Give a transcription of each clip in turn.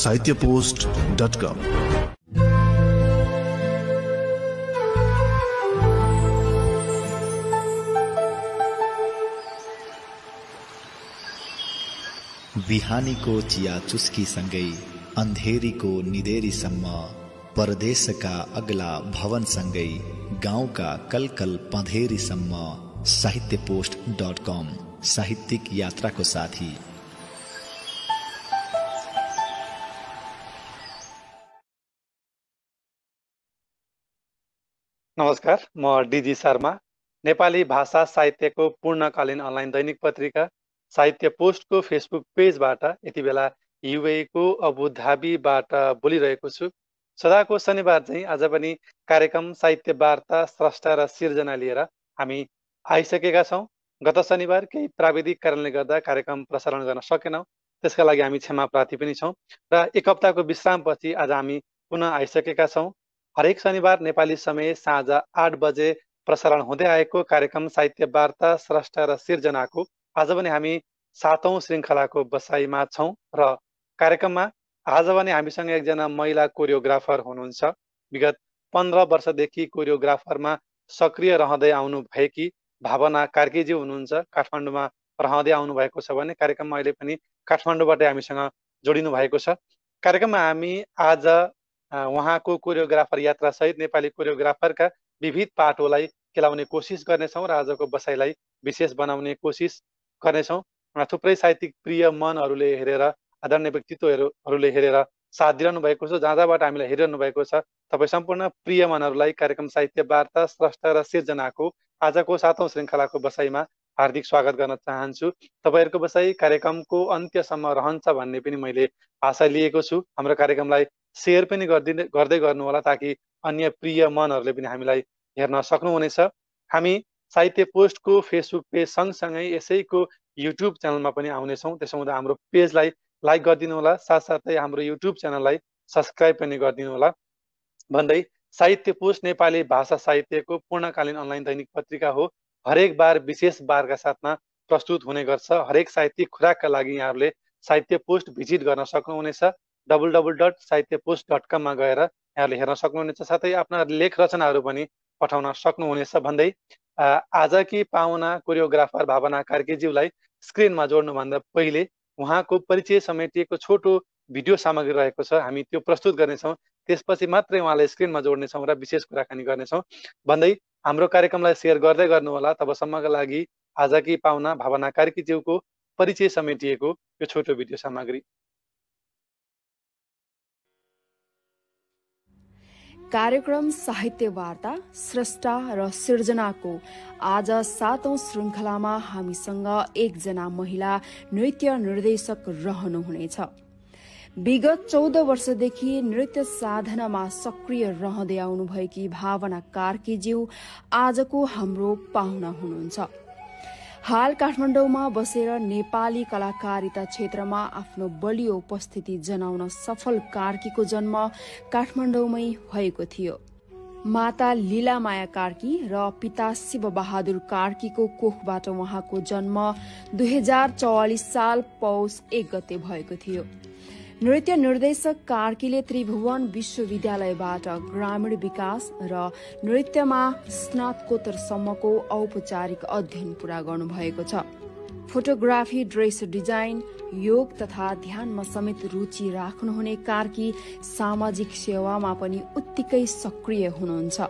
sahitypost.com. बिहानीको चिया चुस्कीसँगै अन्धेरीको निदेरीसम्म परदेशका अग्ला भवनसँगै गाउँका कलकल पँधेरीसम्म साहित्यपोस्ट.com साहित्यिक यात्राको साथी। नमस्कार, म डीजी शर्मा, नेपाली भाषा साहित्यको पूर्णकालीन अनलाइन दैनिक पत्रिका साहित्य पोस्टको फेसबुक पेजबाट यति बेला युएईको अबुधाबीबाट बोलिरहेको छु। सदाको शनिबार चाहिँ आज पनि कार्यक्रम साहित्य वार्ता स्रष्टा र सिर्जना लिएर हामी आइसकेका छौँ। गत शनिबार केही प्राविधिक कारणले गर्दा कार्यक्रम प्रसारण गर्न सकेनौँ, त्यसका लागि हामी क्षमाप्रार्थी पनि छौँ र एक हप्ताको विश्रामपछि आज हामी पुनः आइसकेका छौँ। हरेक शनिबार नेपाली समय साँझ 8 बजे प्रसारण हुँदै आएको कार्यक्रम साहित्य वार्ता स्रष्टा र सिर्जनाको आज पनि हामी 7औं श्रृङ्खलाको बसाइमा छौँ र कार्यक्रममा आज पनि हामीसँग एकजना महिला कोरियोग्राफर हुनुहुन्छ। विगत 15 वर्षदेखि कोरियोग्राफरमा सक्रिय रहँदै आउनुभएकी भावना कार्कीजी हुनुहुन्छ। काठमाडौँमा रहँदै आउनुभएको छ भने कार्यक्रममा अहिले पनि काठमाडौँबाटै हामीसँग जोडिनु भएको छ। कार्यक्रममा हामी आज उहाँको कोरियोग्राफर यात्रासहित नेपाली कोरियोग्राफरका विविध पाटोलाई केलाउने कोसिस गर्नेछौँ र आजको बसाइलाई विशेष बनाउने कोसिस गर्नेछौँ। थुप्रै साहित्यिक प्रिय मनहरूले हेरेर, आदरणीय व्यक्तित्वहरूले हेरेर साथ दिइरहनु भएको छ, जहाँ जहाँबाट हामीलाई हेरिरहनु भएको छ, तपाईँ सम्पूर्ण प्रिय मनहरूलाई कार्यक्रम साहित्य वार्ता स्रष्टा र सिर्जनाको आजको 7औं श्रृङ्खलाको बसाइमा हार्दिक स्वागत गर्न चाहन्छु। तपाईँहरूको बसाइ कार्यक्रमको अन्त्यसम्म रहन्छ भन्ने पनि मैले आशा लिएको छु। हाम्रो कार्यक्रमलाई सेयर पनि गर्दै गर्नुहोला, ताकि अन्य प्रिय मनहरूले पनि हामीलाई हेर्न सक्नुहुनेछ। हामी साहित्य पोस्टको फेसबुक पेज सँगसँगै यसैको युट्युब च्यानलमा पनि आउनेछौँ, त्यसो हुँदा हाम्रो पेजलाई लाइक गरिदिनु होला, साथसाथै हाम्रो युट्युब च्यानललाई सब्सक्राइब पनि गरिदिनु होला भन्दै, साहित्य पोस्ट नेपाली भाषा साहित्यको पूर्णकालीन अनलाइन दैनिक पत्रिका हो। हरेक बार विशेष बारका साथमा प्रस्तुत हुने गर्छ। हरेक साहित्यिक खुराकका लागि यहाँहरूले साहित्य पोस्ट भिजिट गर्न सक्नुहुनेछ। www.sahitypost.com मा गएर यहाँहरूले हेर्न सक्नुहुनेछ, साथै आफ्ना लेख रचनाहरू पनि पठाउन सक्नुहुनेछ भन्दै, आजकी पाहुना कोरियोग्राफर भावना कार्कीज्यूलाई स्क्रिनमा जोड्नुभन्दा पहिले उहाँको परिचय समेटिएको छोटो भिडियो सामग्री रहेको छ, हामी त्यो प्रस्तुत गर्नेछौँ। त्यसपछि मात्रै उहाँलाई स्क्रिनमा जोड्नेछौँ र विशेष कुराकानी गर्नेछौँ भन्दै, हाम्रो कार्यक्रमलाई सेयर गर्दै गर्नुहोला। तबसम्मका लागि आजकी पाहुना भावना कार्कीज्यूको परिचय समेटिएको यो छोटो भिडियो सामग्री। कार्यक्रम साहित्य वार्ता स्रष्टा र सिर्जनाको आज 7औं श्रृङ्खलामा हामीसँग एकजना महिला नृत्य निर्देशक रहनुहुनेछ। विगत 14 वर्षदेखि नृत्य साधनामा सक्रिय रहँदै आउनुभएकी भावना कार्कीज्यू आजको हाम्रो पाहुना हुनुहुन्छ। हाल काठमाडौँमा बसेर नेपाली कलाकारिता क्षेत्रमा आफ्नो बलियो उपस्थिति जनाउन सफल कार्कीको जन्म काठमाडौँमै भएको थियो। माता लीलामाया कार्की र पिता शिवबहादुर कार्कीको कोखबाट उहाँको जन्म 2044 साल पौष 1 गते भएको थियो। नृत्य निर्देशक कार्कीले त्रिभुवन विश्वविद्यालयबाट ग्रामीण विकास र नृत्यमा स्नातकोत्तरसम्मको औपचारिक अध्ययन पूरा गर्नुभएको छ। फोटोग्राफी, ड्रेस डिजाइन, योग तथा ध्यानमा समेत रुचि राख्नुहुने कार्की सामाजिक सेवामा पनि उत्तिकै सक्रिय हुनुहुन्छ।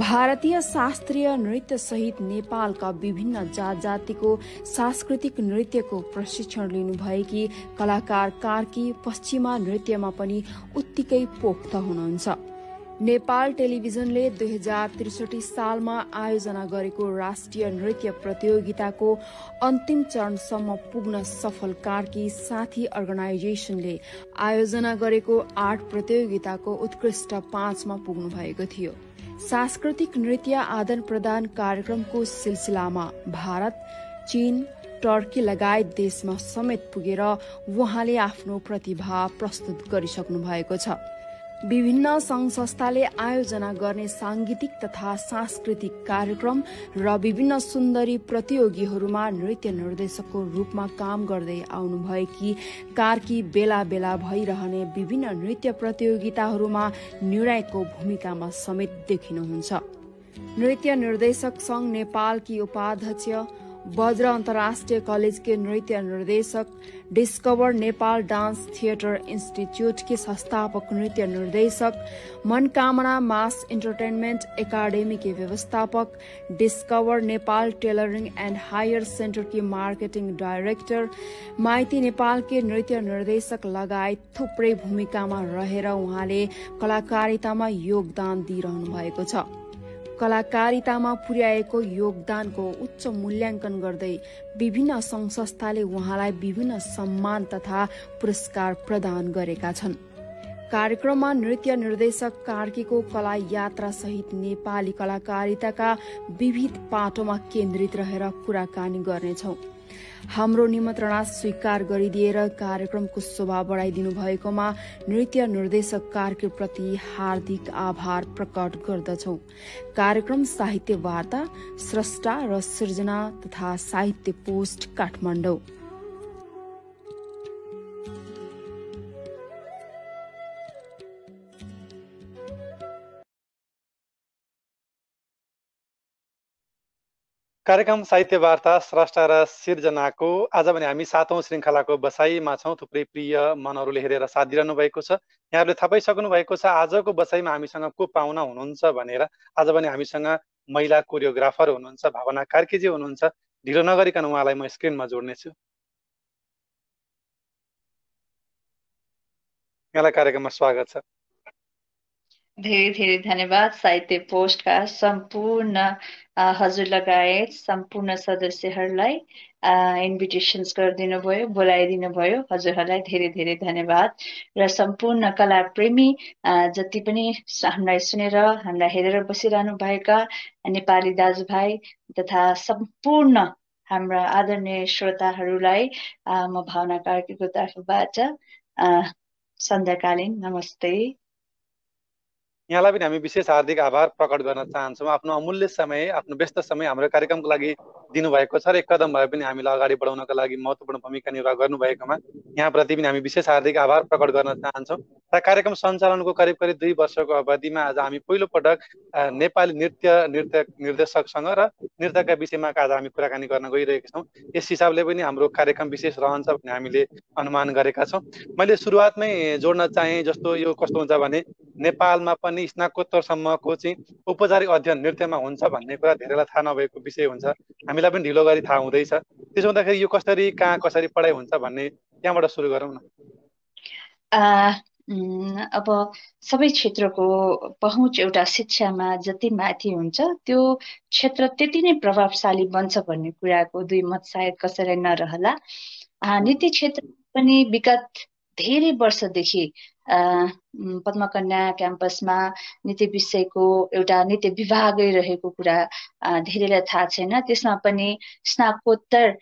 भारतीय शास्त्रीय नृत्य सहित नेपालका विभिन्न जात जातिको सांस्कृतिक नृत्यको प्रशिक्षण लिनुभएकी कलाकार कार्की पश्चिमा नृत्यमा पनि उत्तिकै पोख्त हुनुहुन्छ। नेपाल टेलिभिजनले 2063 सालमा आयोजना गरेको राष्ट्रिय नृत्य प्रतियोगिताको अन्तिम चरणसम्म पुग्न सफल कार्की साथी अर्गनाइजेसनले आयोजना गरेको 8 प्रतियोगिताको उत्कृष्ट 5 मा पुग्नु भएको थियो। सांस्कृतिक नृत्य आदान प्रदान कार्यक्रमको सिलसिलामा भारत, चीन, टर्की लगायत देशमा समेत पुगेर उहाँले आफ्नो प्रतिभा प्रस्तुत गरिसक्नु भएको छ। विभिन्न संघ संस्थाले आयोजना गर्ने सांगीतिक तथा सांस्कृतिक कार्यक्रम र विभिन्न सुन्दरी प्रतियोगीहरूमा नृत्य निर्देशकको रूपमा काम गर्दै आउनुभएकी कार्की बेला बेला भइरहने विभिन्न नृत्य प्रतियोगिताहरूमा निर्णायकको भूमिकामा समेत देखिनुहुन्छ। नृत्य निर्देशक संघ नेपालकी उपाध्यक्ष बज्र अन्तर्राष्ट्रिय कलेज के नृत्य निर्देशक discover Nepal dance theatre institute के संस्थापक नृत्य निर्देशक मनकामना मास एंटरटेनमेंट एकेडमी के व्यवस्थापक discover Nepal tailoring and higher centre के मार्केटिंग डायरेक्टर माइती नेपाल के नृत्य निर्देशक लगायत थुप्रै भूमिकामा रहेर उहाँले कलाकारितामा योगदान दिइरहनु भएको छ। कलाकारितामा पुर्याएको योगदानको उच्च मूल्याङ्कन गर्दै विभिन्न संघ संस्थाले उहाँलाई विभिन्न सम्मान तथा पुरस्कार प्रदान गरेका छन्। कार्यक्रममा नृत्य निर्देशक कार्कीको कला यात्रा सहित नेपाली कलाकारिताका विविध पाटोमा केन्द्रित रहेर कुराकानी गर्नेछौं। हाम्रो निमन्त्रणा स्वीकार गरिदिएर कार्यक्रमको शोभा बढाइदिनु भएकोमा नृत्य निर्देशक कार्कीप्रति हार्दिक आभार प्रकट गर्दछौं। कार्यक्रम साहित्य वार्ता स्रष्टा र सृजना तथा साहित्य पोस्ट काठमाण्डौ। कार्यक्रम साहित्य वार्ता स्रष्टा र सिर्जनाको आज भने हामी 7औं श्रृंखलाको बसाइमा छौं। थुप्रै प्रिय मनहरूले हेरेर साथ दिइरहनु भएको छ। यहाँहरूले थाहा पाइसक्नु भएको छ आजको बसाइमा हामीसँग को पाहुना हुनुहुन्छ भनेर। आज भने हामीसँग महिला कोरियोग्राफर हुनुहुन्छ, भावना कार्कीजी हुनुहुन्छ। ढिलो नगरिकन उहाँलाई म स्क्रिनमा जोड्नेछु। यहाँलाई कार्यक्रममा स्वागत छ। धेरै धेरै धन्यवाद साहित्य पोस्टका सम्पूर्ण हजुर लगायत सम्पूर्ण सदस्यहरूलाई इन्भिटेसन्स गरिदिनु भयो, बोलाइदिनु भयो। हजुरहरूलाई धेरै धेरै धन्यवाद र सम्पूर्ण कला प्रेमी जति पनि हामीलाई सुनेर हामीलाई हेरेर बसिरहनु भएका नेपाली दाजुभाइ तथा सम्पूर्ण हाम्रा आदरणीय श्रोताहरूलाई म भावना कार्कीको तर्फबाट सन्ध्याकालीन नमस्ते। यहाँलाई पनि हामी विशेष हार्दिक आभार प्रकट गर्न चाहन्छौँ। आफ्नो अमूल्य समय, आफ्नो व्यस्त समय हाम्रो कार्यक्रमको लागि दिनुभएको छ र एक कदम भए पनि हामीलाई अगाडि बढाउनका लागि महत्त्वपूर्ण भूमिका निर्वाह गर्नुभएकोमा यहाँप्रति पनि हामी विशेष हार्दिक आभार प्रकट गर्न चाहन्छौँ। र कार्यक्रम सञ्चालनको करिब करिब 2 वर्षको अवधिमा आज हामी पहिलोपटक नेपाली नृत्य निर्देशकसँग र नृत्यका विषयमा आज हामी कुराकानी गर्न गइरहेका छौँ। यस हिसाबले पनि हाम्रो कार्यक्रम विशेष रहन्छ भन्ने हामीले अनुमान गरेका छौँ। मैले सुरुवातमै जोड्न चाहे जस्तो यो कस्तो हुन्छ भने नेपालमा पनि स्नाकोत्तरसम्मको चाहिँ औपचारिक अध्ययन नृत्यमा हुन्छ भन्ने कुरा धेरैलाई थाहा नभएको विषय हुन्छ। हामीलाई पनि ढिलो गरी थाहा हुँदैछ। त्यसो हुँदाखेरि यो कसरी कहाँ कसरी पढाइ हुन्छ भन्ने त्यहाँबाट सुरु गरौँ न। अब सबै क्षेत्रको पहुँच एउटा शिक्षामा जति माथि हुन्छ त्यो क्षेत्र त्यति नै प्रभावशाली बन्छ भन्ने कुराको दुई मत सायद कसैलाई नरहला। नृत्य क्षेत्र पनि विगत धेरै वर्षदेखि पद्मकन्या क्याम्पसमा नृत्य विषयको एउटा नृत्य विभागै रहेको कुरा धेरैलाई थाहा छैन। त्यसमा पनि स्नाकोत्तर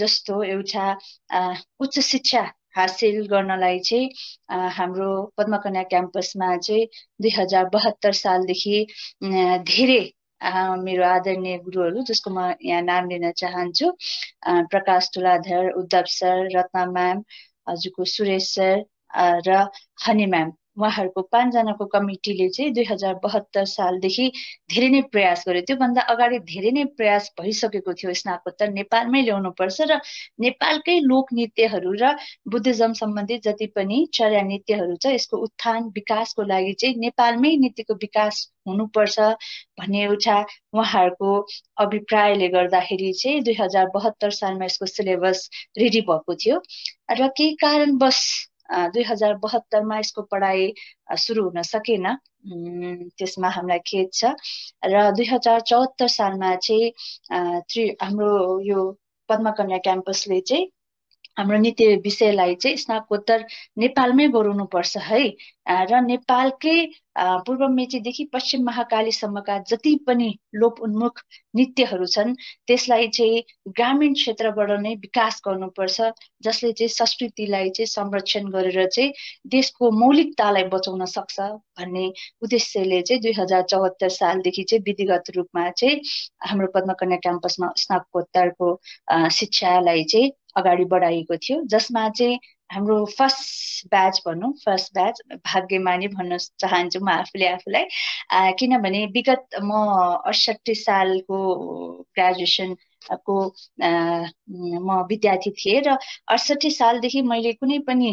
जस्तो एउटा उच्च शिक्षा हासिल गर्नलाई चाहिँ हाम्रो पद्मकन्या क्याम्पसमा चाहिँ 2072 सालदेखि धेरै मेरो आदरणीय गुरुहरू जसको म यहाँ नाम लिन चाहन्छु, प्रकाश तुलाधर, उद्धव सर, रत्ना म्याम, हजुरको सुरेश सर र हनी म्याम, उहाँहरूको 5जनाको कमिटीले चाहिँ 2072 सालदेखि धेरै नै प्रयास गर्यो। त्योभन्दा अगाडि धेरै नै प्रयास भइसकेको थियो स्नाकोत्तर नेपालमै ल्याउनुपर्छ र नेपालकै लोक नृत्यहरू र बुद्धिज्म सम्बन्धी जति पनि चर्या नृत्यहरू छ यसको उत्थान विकासको लागि चाहिँ नेपालमै नृत्यको विकास हुनुपर्छ भन्ने एउटा उहाँहरूको अभिप्रायले गर्दाखेरि चाहिँ 2072 सालमा यसको सिलेबस रेडी भएको थियो र केही कारणवश 2072 मा यसको पढाइ सुरु हुन सकेन। त्यसमा हामीलाई खेद छ र 2074 सालमा चाहिँ हाम्रो यो पद्मकन्या क्याम्पसले चाहिँ हाम्रो नृत्य विषयलाई चाहिँ स्नातकोत्तर नेपालमै गराउनु पर्छ है र नेपालकै पूर्व मेचीदेखि पश्चिम महाकालीसम्मका जति पनि लोप उन्मुख नृत्यहरू छन् त्यसलाई चाहिँ ग्रामीण क्षेत्रबाट नै विकास गर्नुपर्छ जसले चाहिँ संस्कृतिलाई चाहिँ संरक्षण गरेर चाहिँ देशको मौलिकतालाई बचाउन सक्छ भन्ने उद्देश्यले चाहिँ 2074 सालदेखि चाहिँ विधिगत रूपमा चाहिँ हाम्रो पद्मकन्या क्याम्पसमा स्नातकोत्तरको शिक्षालाई चाहिँ अगाडि बढाएको थियो जसमा चाहिँ हाम्रो फर्स्ट ब्याच भाग्यमानी भन्न चाहन्छु म आफूले आफूलाई किनभने विगत म ६८ सालको ग्रेजुएसन को म विद्यार्थी थिएँ र ६८ सालदेखि मैले कुनै पनि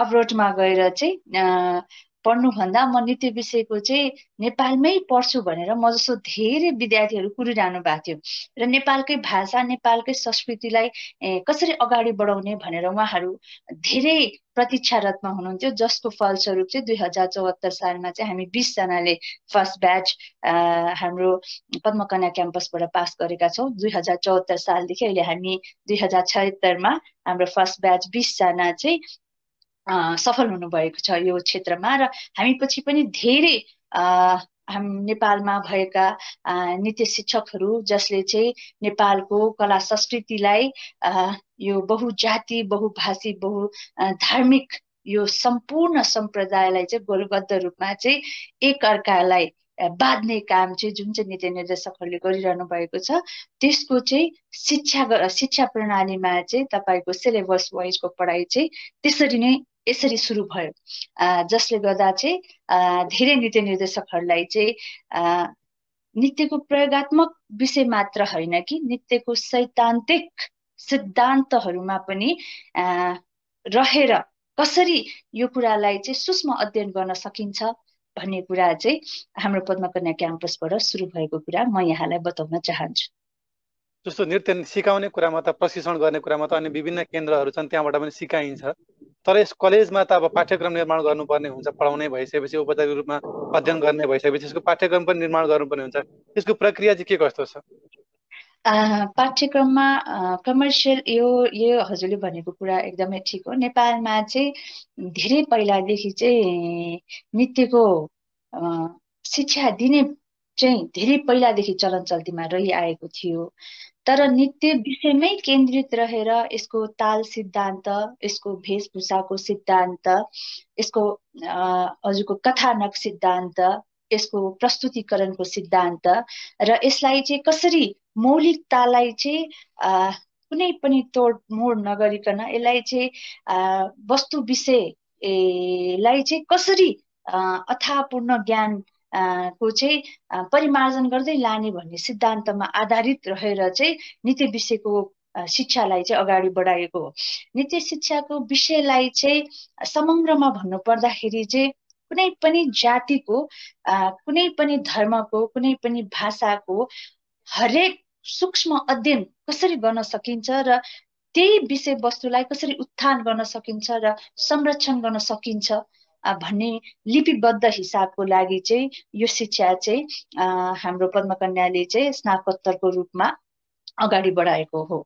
अब्रोडमा गएर चाहिँ पढ्नु भन्दा म नृत्य विषयको चाहिँ नेपालमै पढ्छु भनेर म जस्तो धेरै विद्यार्थीहरू कुरिरहनु भएको थियो र नेपालकै भाषा नेपालकै संस्कृतिलाई कसरी अगाडि बढाउने भनेर उहाँहरू धेरै प्रतीक्षारतमा हुनुहुन्थ्यो जसको फलस्वरूप चाहिँ 2074 सालमा चाहिँ हामी 20 जनाले फर्स्ट ब्याच हाम्रो पद्मकन्या क्याम्पसबाट पास गरेका छौं 2074 सालदेखि अहिले हामी 2076 मा हाम्रो फर्स्ट ब्याच 20 जना चाहिँ सफल हुनुभएको छ यो क्षेत्रमा र हामी पछि पनि धेरै नेपालमा भएका नृत्य शिक्षकहरू जसले चाहिँ नेपालको कला संस्कृतिलाई यो बहुजाति बहुभाषी बहुधार्मिक यो सम्पूर्ण सम्प्रदायलाई चाहिँ गोलबद्ध रूपमा चाहिँ एक अर्कालाई बाँध्ने काम चाहिँ जुन चाहिँ नृत्य निर्देशकहरूले गरिरहनु भएको छ त्यसको चाहिँ शिक्षा प्रणालीमा चाहिँ तपाईको सिलेबस वाइजको पढाइ चाहिँ त्यसरी नै यसरी सुरु भयो जसले गर्दा चाहिँ धेरै नृत्य निर्देशकहरूलाई चाहिँ नृत्यको प्रयोगात्मक विषय मात्र हैन कि नृत्यको सैद्धान्तिक सिद्धान्तहरुमा पनि रहेर कसरी यो कुरालाई चाहिँ सूक्ष्म अध्ययन गर्न सकिन्छ भन्ने कुरा चाहिँ हाम्रो पद्मकन्या क्याम्पसबाट सुरु भएको कुरा म यहाँलाई बताउन चाहन्छु। जस्तो नृत्य सिकाउने कुरामा त प्रशिक्षण गर्ने कुरामा त अन्य विभिन्न केन्द्रहरू छन् त्यहाँबाट पनि सिकाइन्छ तर यस कलेजमा त अब पाठ्यक्रम निर्माण गर्नुपर्ने हुन्छ पढाउने भइसकेपछि औपचारिक रूपमा अध्ययन गर्ने भइसकेपछि यसको पाठ्यक्रम पनि निर्माण गर्नुपर्ने हुन्छ यसको प्रक्रिया चाहिँ के कस्तो छ? पाठ्यक्रममा कमर्सियल यो हजुरले भनेको कुरा एकदमै ठीक हो। नेपालमा चाहिँ धेरै पहिलादेखि चाहिँ नृत्यको शिक्षा दिने चाहिँ धेरै पहिलादेखि चलन चल्तीमा रहिआएको थियो तर नृत्य विषयमै केन्द्रित रहेर यसको ताल सिद्धान्त यसको भेषभूषाको सिद्धान्त यसको हजुरको कथानक सिद्धान्त यसको प्रस्तुतिकरणको सिद्धान्त र यसलाई चाहिँ कसरी मौलिकतालाई चाहिँ कुनै पनि तोडमोड नगरिकन यसलाई चाहिँ वस्तु विषयलाई चाहिँ कसरी अथापूर्ण ज्ञान को चाहिँ परिमार्जन गर्दै लाने भन्ने सिद्धान्तमा आधारित रहेर चाहिँ नृत्य विषयको शिक्षालाई चाहिँ अगाडि बढाएको हो। नृत्य शिक्षाको विषयलाई चाहिँ समग्रमा भन्नुपर्दाखेरि चाहिँ कुनै पनि जातिको कुनै पनि धर्मको कुनै पनि भाषाको हरेक सूक्ष्म अध्ययन कसरी गर्न सकिन्छ र त्यही विषय वस्तुलाई कसरी उत्थान गर्न सकिन्छ र संरक्षण गर्न सकिन्छ भन्ने लिपिबद्ध हिसाबको लागि चाहिँ यो शिक्षा चाहिँ हाम्रो पद्मकन्याले चाहिँ स्नातकोत्तरको रूपमा अगाडि बढाएको हो।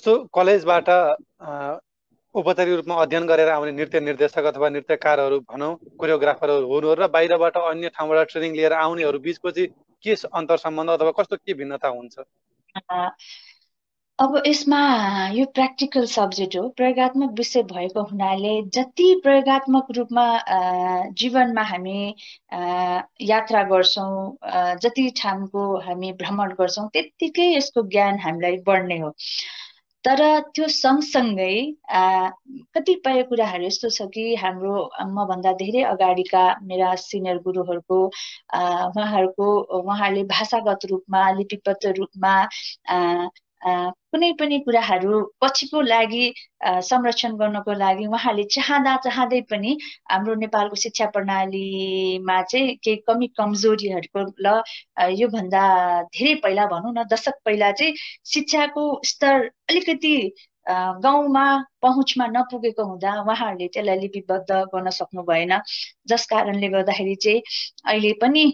जस्तो कलेजबाट औपचारिक रूपमा अध्ययन गरेर आउने नृत्य निर्देशक अथवा नृत्यकारहरू भनौँ कोरियोग्राफरहरू हुनु र बाहिरबाट अन्य ठाउँबाट ट्रेनिङ लिएर आउनेहरू बीचको चाहिँ के अन्तर सम्बन्ध अथवा कस्तो के भिन्नता हुन्छ? अब यसमा यो प्र्याक्टिकल सब्जेक्ट हो प्रयोगात्मक विषय भएको हुनाले जति प्रयोगात्मक रूपमा जीवनमा हामी यात्रा गर्छौं जति ठाउँको हामी भ्रमण गर्छौं त्यतिकै यसको ज्ञान हामीलाई बढ्ने हो तर त्यो सँगसँगै कतिपय कुराहरू यस्तो छ कि हाम्रो मभन्दा धेरै अगाडिका मेरा सिनियर गुरुहरूको उहाँहरूले भाषागत रूपमा लिपिबद्ध रूपमा कुनै पनि कुराहरू पछिको लागि संरक्षण गर्नको लागि उहाँले चाहँदै पनि हाम्रो नेपालको शिक्षा प्रणालीमा चाहिँ केही कमी कमजोरीहरूको ल यो भन्दा धेरै पहिला भनौँ न दशक पहिला चाहिँ शिक्षाको स्तर अलिकति गाउँमा पहुँचमा नपुगेको हुँदा उहाँहरूले त्यसलाई लिपिबद्ध गर्न सक्नु भएन जस कारणले गर्दाखेरि चाहिँ अहिले पनि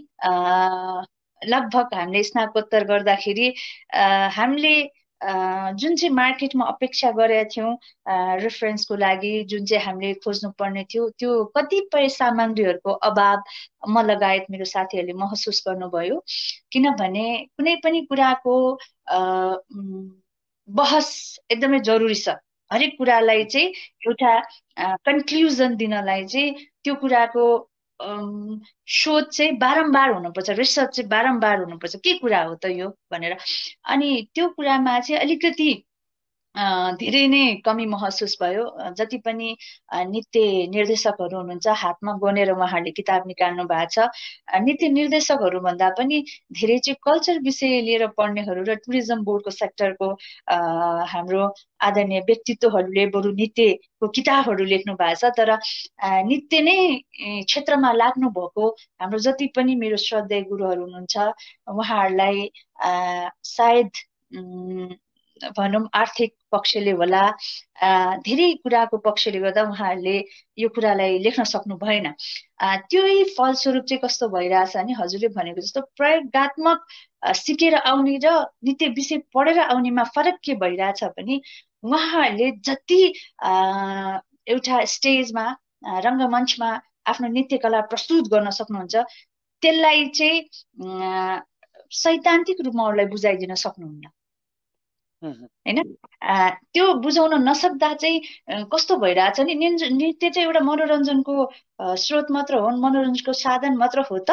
लगभग हामीले स्नातकोत्तर गर्दाखेरि हामीले जुन चाहिँ मार्केटमा अपेक्षा गरेका थियौं रेफरेन्सको लागि जुन चाहिँ हामीले खोज्नु पर्ने थियो त्यो कतिपय सामग्रीहरुको अभाव म लगायत मेरो साथीहरुले महसुस गर्नुभयो। किनभने कुनै पनि कुराको बहस एकदमै जरुरी छ, हरेक कुरालाई चाहिँ एउटा कन्क्लुजन दिनलाई चाहिँ त्यो कुराको शोध चाहिँ बारम्बार हुनुपर्छ, रिसर्च चाहिँ बारम्बार हुनुपर्छ, के कुरा हो त यो भनेर। अनि त्यो कुरामा चाहिँ अलिकति धेरै नै कमी महसुस भयो। जति पनि नृत्य निर्देशकहरू हुनुहुन्छ, हातमा गोनेर उहाँहरूले किताब निकाल्नु भएको छ, नृत्य निर्देशकहरू भन्दा पनि धेरै चाहिँ कल्चर विषय लिएर पढ्नेहरू र टुरिज्म बोर्डको सेक्टरको हाम्रो आदरणीय व्यक्तित्वहरूले बरु नृत्यको किताबहरू लेख्नु भएको छ, तर नृत्य नै क्षेत्रमा लाग्नु भएको हाम्रो जति पनि मेरो श्रद्धेय गुरुहरू हुनुहुन्छ उहाँहरूलाई सायद भनौं आर्थिक पक्षले होला, धेरै कुराको पक्षले गर्दा उहाँहरूले यो कुरालाई लेख्न सक्नु भएन। त्यही फलस्वरूप चाहिँ कस्तो भइरहेछ भने हजुरले भनेको जस्तो प्रयोगात्मक सिकेर आउने र नृत्य विषय पढेर आउनेमा फरक के भइरहेछ भने उहाँहरूले जति एउटा स्टेजमा रंगमञ्चमा आफ्नो नृत्य कला प्रस्तुत गर्न सक्नुहुन्छ त्यसलाई चाहिँ सैद्धान्तिक रूपमा उहाँलाई बुझाइदिन सक्नुहुन्न हैन। त्यो बुझाउन नसक्दा चाहिँ कस्तो भइरहेछ नि नृत्य चाहिँ एउटा मनोरञ्जनको स्रोत मात्र हो, मनोरञ्जनको साधन मात्र हो त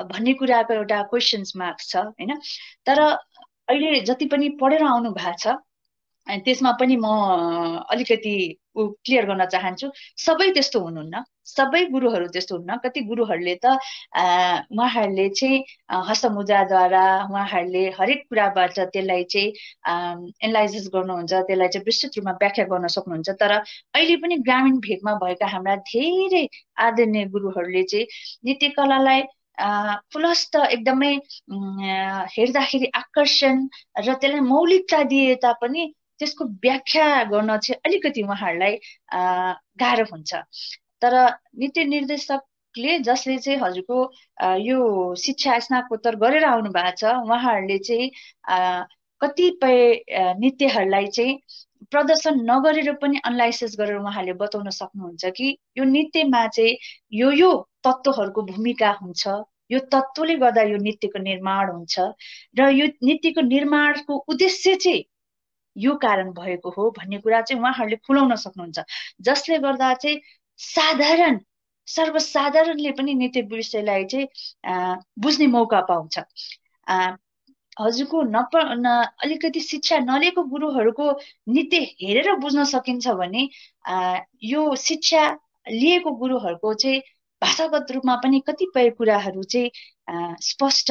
भन्ने कुराको एउटा क्वेशन्स मार्क्स छ हैन। तर अहिले जति पनि पढेर आउनु भएको छ त्यसमा पनि म अलिकति क्लियर गर्न चाहन्छु, सबै त्यस्तो हुनुहुन्न, सबै गुरुहरू त्यस्तो हुनुहुन्न। कति गुरुहरूले त उहाँहरूले चाहिँ हस्तमुद्राद्वारा उहाँहरूले हरेक कुराबाट त्यसलाई चाहिँ एनालाइज गर्नुहुन्छ, त्यसलाई चाहिँ विस्तृत रूपमा व्याख्या गर्न सक्नुहुन्छ। तर अहिले पनि ग्रामीण भेगमा भएका हाम्रा धेरै आदरणीय गुरुहरूले चाहिँ नृत्य कलालाई फुलस्त एकदमै हेर्दाखेरि आकर्षण र त्यसलाई मौलिकता दिए तापनि त्यसको व्याख्या गर्न चाहिँ अलिकति उहाँहरूलाई गाह्रो हुन्छ। तर नृत्य निर्देशकले जसले चाहिँ हजुरको यो शिक्षा स्नातकोत्तर गरेर आउनु भएको छ उहाँहरूले चाहिँ कतिपय नृत्यहरूलाई चाहिँ प्रदर्शन नगरेर पनि एनालाइसिस गरेर उहाँहरूले बताउन सक्नुहुन्छ कि यो नृत्यमा चाहिँ यो तत्त्वहरूको भूमिका हुन्छ, यो तत्त्वले गर्दा यो नृत्यको निर्माण हुन्छ र यो नृत्यको निर्माणको उद्देश्य चाहिँ यो कारण भएको हो भन्ने कुरा चाहिँ उहाँहरूले खुलाउन सक्नुहुन्छ। जसले गर्दा चाहिँ साधारण सर्वसाधारणले पनि नृत्य विषयलाई चाहिँ बुझ्ने मौका पाउँछ। हजुरको अलिकति शिक्षा नलिएको गुरुहरूको नृत्य हेरेर बुझ्न सकिन्छ भने यो शिक्षा लिएको गुरुहरूको चाहिँ भाषागत रूपमा पनि कतिपय कुराहरू चाहिँ स्पष्ट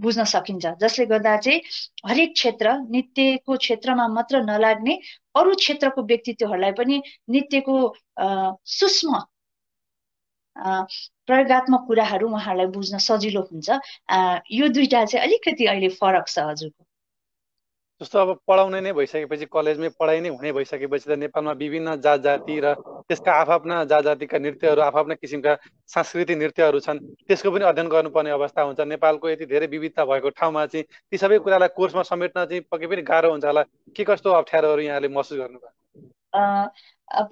बुझ्न सकिन्छ, जसले गर्दा चाहिँ हरेक क्षेत्र नृत्यको क्षेत्रमा मात्र नलाग्ने अरू क्षेत्रको व्यक्तित्वहरूलाई पनि नृत्यको सूक्ष्म प्रयोगात्मक कुराहरू उहाँहरूलाई बुझ्न सजिलो हुन्छ। यो दुईटा चाहिँ अलिकति अहिले फरक छ हजुरको। जस्तो अब पढाउने नै भइसकेपछि कलेजमै पढाइ नै हुने भइसकेपछि त नेपालमा विभिन्न जात जाति र त्यसका आफ्ना जात जातिका नृत्यहरू आफ्ना किसिमका सांस्कृतिक नृत्यहरू छन्, त्यसको पनि अध्ययन गर्नुपर्ने अवस्था हुन्छ। नेपालको यति धेरै विविधता भएको ठाउँमा चाहिँ ती सबै कुरालाई कोर्समा समेट्न चाहिँ पक्कै पनि गाह्रो हुन्छ होला, के कस्तो अप्ठ्यारोहरू यहाँले महसुस गर्नुभयो? अब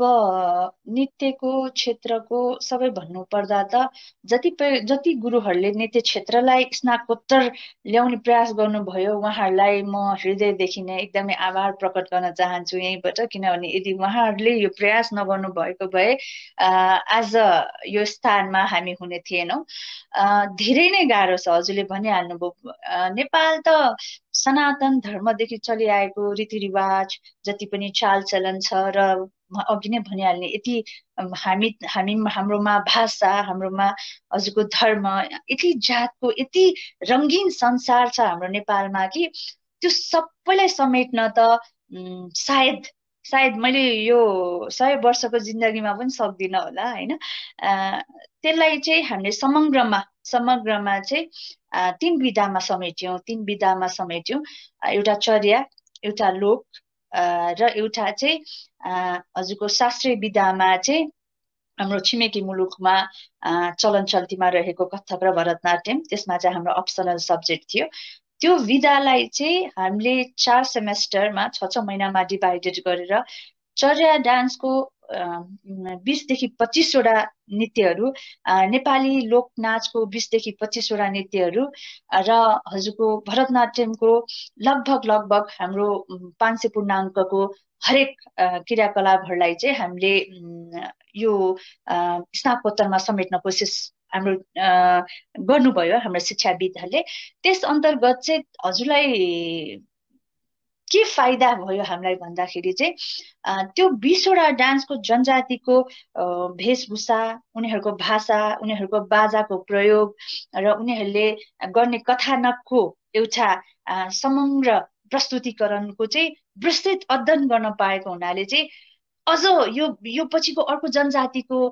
नृत्यको क्षेत्रको सबै भन्नुपर्दा त जति गुरुहरूले नृत्य क्षेत्रलाई स्नातकोत्तर ल्याउने प्रयास गर्नुभयो उहाँहरूलाई म हृदयदेखि नै एकदमै आभार प्रकट गर्न चाहन्छु यहीँबाट। किनभने यदि उहाँहरूले यो प्रयास नगर्नु भएको भए आज यो स्थानमा हामी हुने थिएनौँ। धेरै नै गाह्रो छ, हजुरले भनिहाल्नुभयो। नेपाल त सनातन धर्मदेखि चलिआएको रीतिरिवाज जति पनि चालचलन छ र अघि नै भनिहाल्ने यति हाम्रोमा भाषा, हाम्रोमा हजुरको धर्म, यति जातको यति रङ्गीन संसार छ हाम्रो नेपालमा कि त्यो सबैलाई समेट्न त सायद मैले यो 100 वर्षको जिन्दगीमा पनि सक्दिनँ होला हैन। त्यसलाई चाहिँ हामीले समग्रमा चाहिँ तीन विधामा समेट्यौँ, एउटा चर्या, एउटा लोक र एउटा चाहिँ हजुरको शास्त्रीय विधामा चाहिँ हाम्रो छिमेकी मुलुकमा चलन चल्तीमा रहेको कथक र भरतनाट्यम। त्यसमा चाहिँ हाम्रो अप्सनल सब्जेक्ट थियो। त्यो विधालाई चाहिँ हामीले 4 सेमेस्टर में 6-6 महीना में डिवाइडेड गरेर चर्या डांस को 20 देखि 25 वटा नृत्यहरू, नेपाली लोकनाच को 20 देखि 25 वटा नृत्यहरू र हजुरको भरतनाट्यम को लगभग हाम्रो 500 पूर्णांक को हरेक क्रियाकलापहरूलाई चाहिँ हामीले यो स्नातकोत्तरमा समेट्न कोसिस हाम्रो गर्नुभयो हाम्रो शिक्षाविदहरूले। त्यस अन्तर्गत चाहिँ हजुरलाई के फाइदा भयो हामीलाई भन्दाखेरि चाहिँ त्यो 20 वटा डांस को जनजाति को भेषभूषा, उनीहरूको भाषा, उनीहरूको बाजाको प्रयोग र उनीहरूले गर्ने कथानकको एउटा समग्र प्रस्तुतीकरण को विस्तृत अध्ययन गर्न पाएको हुनाले चाहिँ अझ यो पछिको अर्को जनजाति को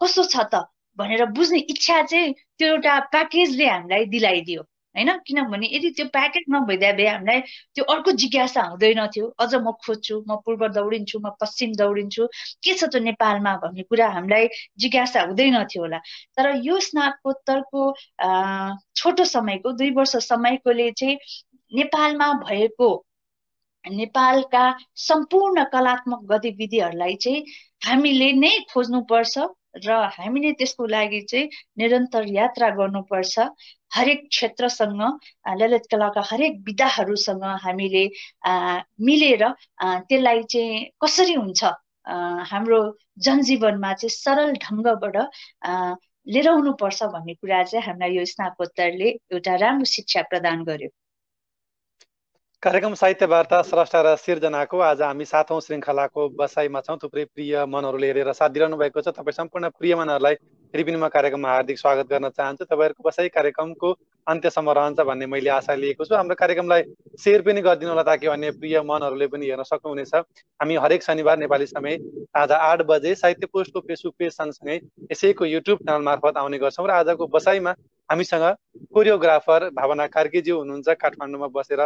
कस्तो छ त भनेर बुझ्ने इच्छा चाहिँ त्यो एउटा प्याकेजले हामीलाई दिलाइदियो हैन। किनभने यदि त्यो प्याकेज नभइदा भए हामीलाई त्यो अर्को जिज्ञासा हुँदैन थियो, अझ म खोज्छु, म पूर्व दौडिन्छु, म पश्चिम दौडिन्छु, के छ त्यो नेपालमा भन्ने कुरा हामीलाई जिज्ञासा हुँदैन थियो होला। तर यो स्नातकोत्तरको छोटो समयको 2 वर्ष समयकोले चाहिँ नेपालमा भएको नेपालका सम्पूर्ण कलात्मक गतिविधिहरूलाई चाहिँ हामीले नै खोज्नुपर्छ र हामीले त्यसको लागि चाहिँ निरन्तर यात्रा गर्नुपर्छ। हरेक क्षेत्रसँग ललित कलाका हरेक विधाहरूसँग हामीले मिलेर त्यसलाई चाहिँ कसरी हुन्छ हाम्रो जनजीवनमा चाहिँ सरल ढङ्गबाट ल्याउनु पर्छ भन्ने कुरा चाहिँ हामीलाई यो स्नातकोत्तरले एउटा राम्रो शिक्षा प्रदान गर्यो। कार्यक्रम साहित्य वार्ता स्रष्टा र सिर्जनाको आज हामी 7औं श्रृंखलाको बसाइमा छौं। थुप्रै प्रिय मनहरूले हेरेर साथ दिइरहनु भएको छ। तपाई सम्पूर्ण प्रिय मनहरूलाई फेरि पनि म कार्यक्रममा हार्दिक स्वागत गर्न चाहन्छु। तपाईहरुको बसाइ कार्यक्रमको अन्त्यसम्म रहन्छ भन्ने मैले आशा लिएको छु। हाम्रो कार्यक्रमलाई शेयर पनि गरिदिनु होला ताकि अन्य प्रिय मनहरूले पनि हेर्न सक्नुहुनेछ। हामी हरेक शनिबार नेपाली समय आज 8 बजे साहित्य पोस्टको फेसबुक पेज सँगसँगै यसैको युट्युब च्यानल मार्फत आउने गर्छौं र आजको बसाइमा हामीसँग कोरियोग्राफर भावना कार्की ज्यू हुनुहुन्छ। काठमाडौँमा बसेर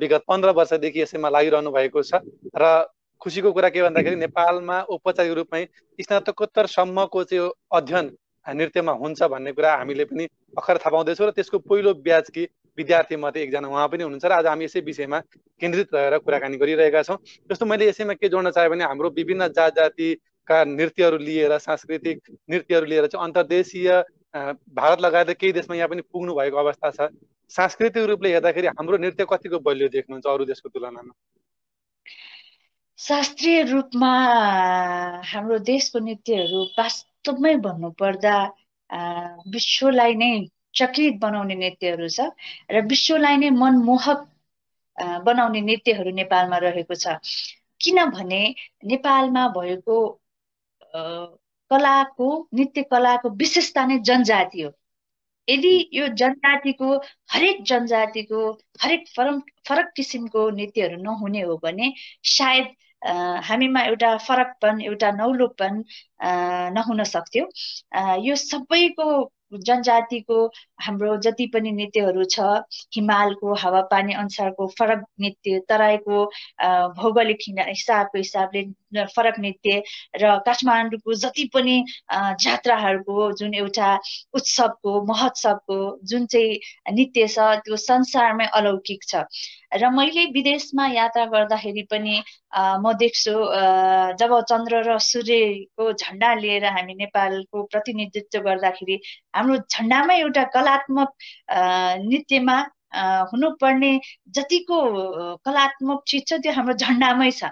विगत 15 वर्षदेखि यसैमा लागिरहनु भएको छ र खुसीको कुरा के भन्दाखेरि नेपालमा औपचारिक रूपमै स्नातकोत्तर सम्मको चाहिँ अध्ययन नृत्यमा हुन्छ भन्ने कुरा हामीले पनि भर्खर थाहा पाउँदैछौँ र त्यसको पहिलो ब्याचकी विद्यार्थी मध्ये एकजना उहाँ पनि हुनुहुन्छ र आज हामी यसै विषयमा केन्द्रित रहेर कुराकानी गरिरहेका छौँ। जस्तो मैले यसैमा के जोड्न चाहे भने हाम्रो विभिन्न जात जातिका नृत्यहरू लिएर, सांस्कृतिक नृत्यहरू लिएर चाहिँ अन्तर्देशीय भारत लगायत केही देशमा यहाँ पनि पुग्नु भएको अवस्था छ। सांस्कृतिक रूपले हेर्दाखेरि हाम्रो नृत्य कतिको बलियो देख्नुहुन्छ अरू देशको तुलनामा? शास्त्रीय रूपमा हाम्रो देशको नृत्यहरू वास्तवमै भन्नुपर्दा विश्वलाई नै चकित बनाउने नृत्यहरू छ र विश्वलाई नै मनमोहक बनाउने नृत्यहरू नेपालमा रहेको छ। किनभने नेपालमा भएको कलाको, नृत्य कलाको विशेषता नै जनजाति हो। यदि यो जनजातिको हरेक फरक किसिमको नृत्यहरू नहुने हो भने सायद हामीमा एउटा फरकपन, एउटा नौलोपन नहुन सक्थ्यो। यो सबैको जनजातिको हाम्रो जति पनि नृत्यहरू छ, हिमालको हावापानी अनुसारको फरक नृत्य, तराईको भौगोलिक हिसाबले फरक नृत्य र काठमाडौँको जति पनि जात्राहरूको जुन एउटा उत्सवको, महोत्सवको जुन चाहिँ नृत्य छ त्यो संसारमै अलौकिक छ। र मैले विदेशमा यात्रा गर्दाखेरि पनि म देख्छु जब चन्द्र र सूर्यको झण्डा लिएर हामी नेपालको प्रतिनिधित्व गर्दाखेरि हाम्रो झण्डामै एउटा कलात्मक नृत्यमा हुनुपर्ने जतिको कलात्मक चिज छ त्यो हाम्रो झण्डामै छ।